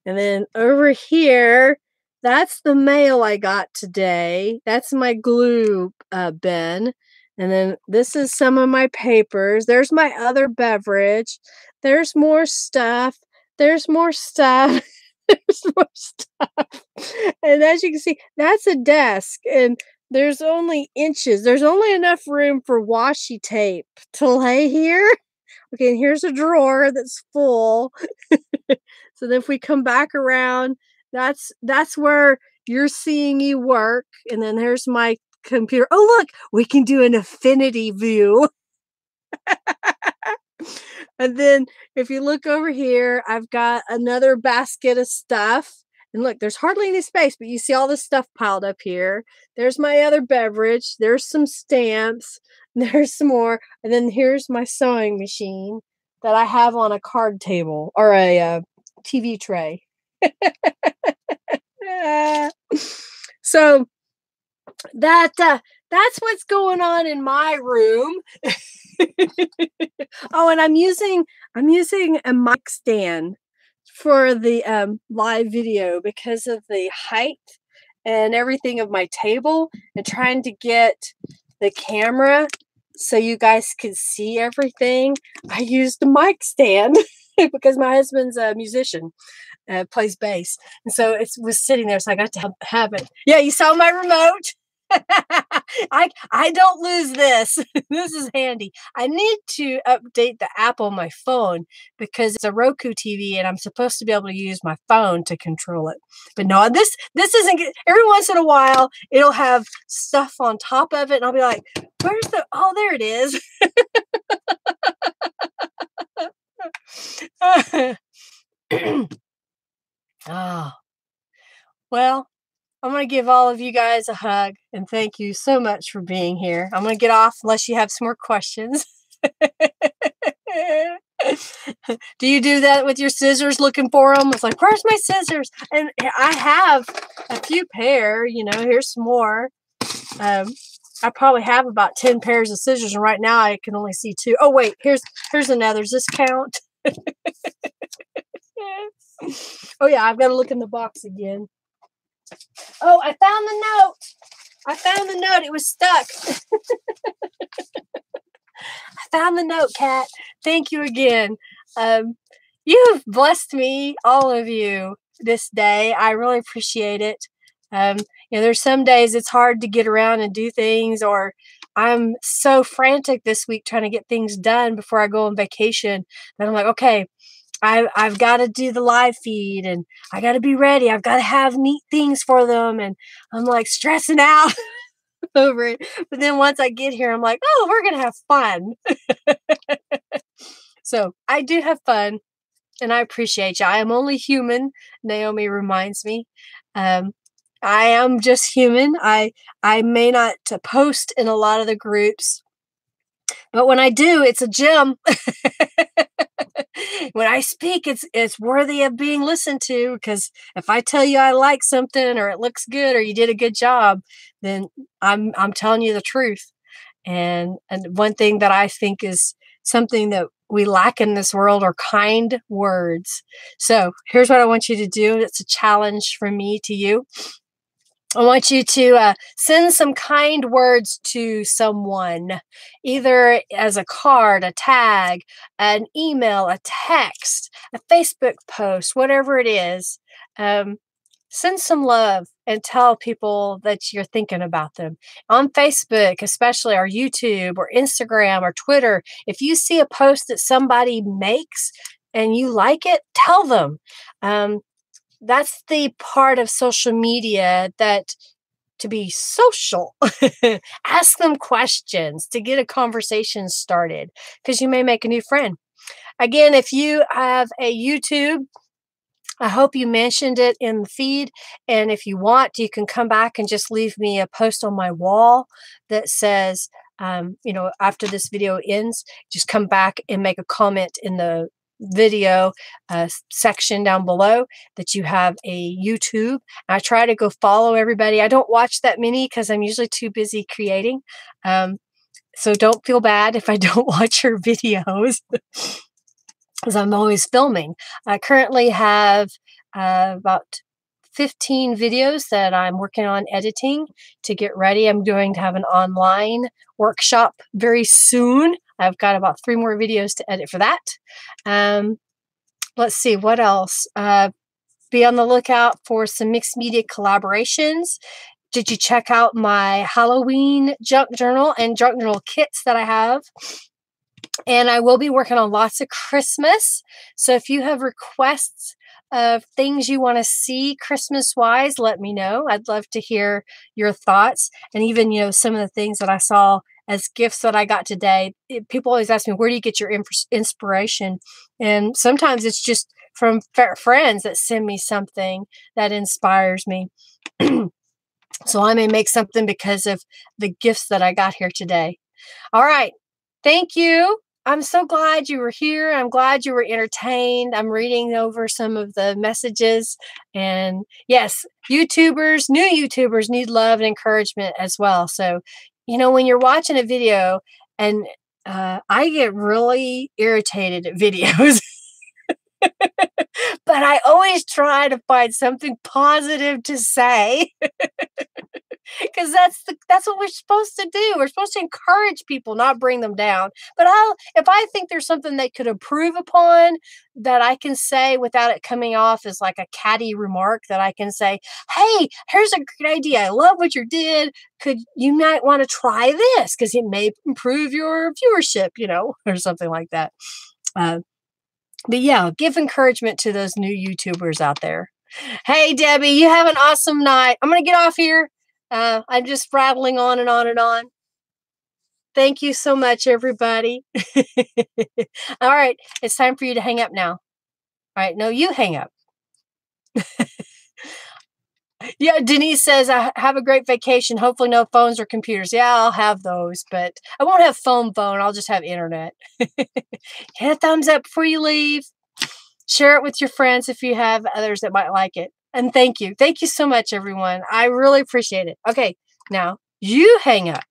And then over here, that's the mail I got today. That's my glue bin. And then this is some of my papers. There's my other beverage. There's more stuff. there's more stuff. There's more stuff. And as you can see, that's a desk. And there's only inches. There's only enough room for washi tape to lay here. Okay, and here's a drawer that's full. So then if we come back around, that's where you're seeing you work. And then there's my computer. Oh, look, we can do an affinity view. And then if you look over here, I've got another basket of stuff. And look, there's hardly any space, but you see all this stuff piled up here. There's my other beverage. There's some stamps. There's some more. And then here's my sewing machine that I have on a card table or a TV tray. So that's what's going on in my room. Oh, and I'm using a mic stand for the live video because of the height and everything of my table and trying to get the camera so you guys could see everything. I used the mic stand because my husband's a musician, plays bass. And so it was sitting there, so I got to have it. Yeah, you saw my remote. I don't lose this. This is handy. I need to update the app on my phone because it's a Roku TV and I'm supposed to be able to use my phone to control it. But no, this isn't good. Every once in a while, it'll have stuff on top of it and I'll be like, where's the, oh, there it is. Oh, well, I'm going to give all of you guys a hug and thank you so much for being here. I'm going to get off unless you have some more questions. Do you do that with your scissors looking for them? It's like, where's my scissors? And I have a few pair, you know, here's some more. I probably have about 10 pairs of scissors and right now I can only see 2. Oh, wait, here's another. Does this count? Oh, yeah, I've got to look in the box again. Oh, I found the note. I found the note. It was stuck. I found the note, Kat. Thank you again. You have blessed me, all of you, this day. I really appreciate it. You know, there's some days it's hard to get around and do things, or I'm so frantic this week trying to get things done before I go on vacation that I'm like, okay, I've got to do the live feed and I got to be ready. I've got to have neat things for them. And I'm like stressing out over it. But then once I get here, I'm like, oh, we're going to have fun. So I do have fun and I appreciate you. I am only human. Naomi reminds me. I am just human. I may not post in a lot of the groups, but when I do, it's a gem. When I speak, it's worthy of being listened to, because if I tell you I like something or it looks good or you did a good job, then I'm telling you the truth. And one thing that I think is something that we lack in this world are kind words. So here's what I want you to do. It's a challenge from me to you. I want you to send some kind words to someone, either as a card, a tag, an email, a text, a Facebook post, whatever it is. Send some love and tell people that you're thinking about them. On Facebook, especially, or YouTube, or Instagram, or Twitter, if you see a post that somebody makes and you like it, tell them. That's the part of social media that to be social, ask them questions to get a conversation started because you may make a new friend. Again, if you have a YouTube, I hope you mentioned it in the feed. And if you want, you can come back and just leave me a post on my wall that says, you know, after this video ends, just come back and make a comment in the video section down below that you have a YouTube. I try to go follow everybody. I don't watch that many because I'm usually too busy creating. So don't feel bad if I don't watch your videos because I'm always filming. I currently have about 15 videos that I'm working on editing to get ready. I'm going to have an online workshop very soon. I've got about 3 more videos to edit for that. Let's see, what else? Be on the lookout for some mixed media collaborations. Did you check out my Halloween junk journal and junk journal kits that I have? And I will be working on lots of Christmas. So if you have requests of things you want to see Christmas-wise, let me know. I'd love to hear your thoughts. And even, you know, some of the things that I saw as gifts that I got today. People always ask me, where do you get your inspiration? And sometimes it's just from friends that send me something that inspires me. So I may make something because of the gifts that I got here today. All right. Thank you. I'm so glad you were here. I'm glad you were entertained. I'm reading over some of the messages. And yes, YouTubers, new YouTubers need love and encouragement as well. So, you know, when you're watching a video, and I get really irritated at videos, but I always try to find something positive to say. Because that's what we're supposed to do. We're supposed to encourage people, not bring them down. But if I think there's something they could improve upon that I can say without it coming off as like a catty remark, that I can say, hey, here's a great idea. I love what you did. You might want to try this because it may improve your viewership, you know, or something like that. But yeah, give encouragement to those new YouTubers out there. Hey, Debbie, you have an awesome night. I'm going to get off here. I'm just rattling on and on and on. Thank you so much, everybody. All right. It's time for you to hang up now. All right. No, you hang up. Yeah. Denise says, I have a great vacation. Hopefully no phones or computers. Yeah, I'll have those, but I won't have phone. I'll just have internet. Hit a thumbs up before you leave. Share it with your friends if you have others that might like it. And thank you. Thank you so much, everyone. I really appreciate it. Okay. Now you hang up.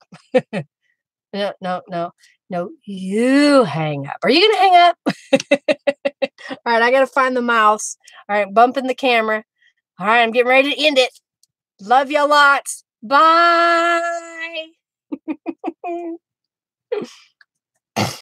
No, no, no, no. You hang up. Are you going to hang up? All right. I got to find the mouse. All right. Bumping the camera. All right. I'm getting ready to end it. Love you lots. Bye.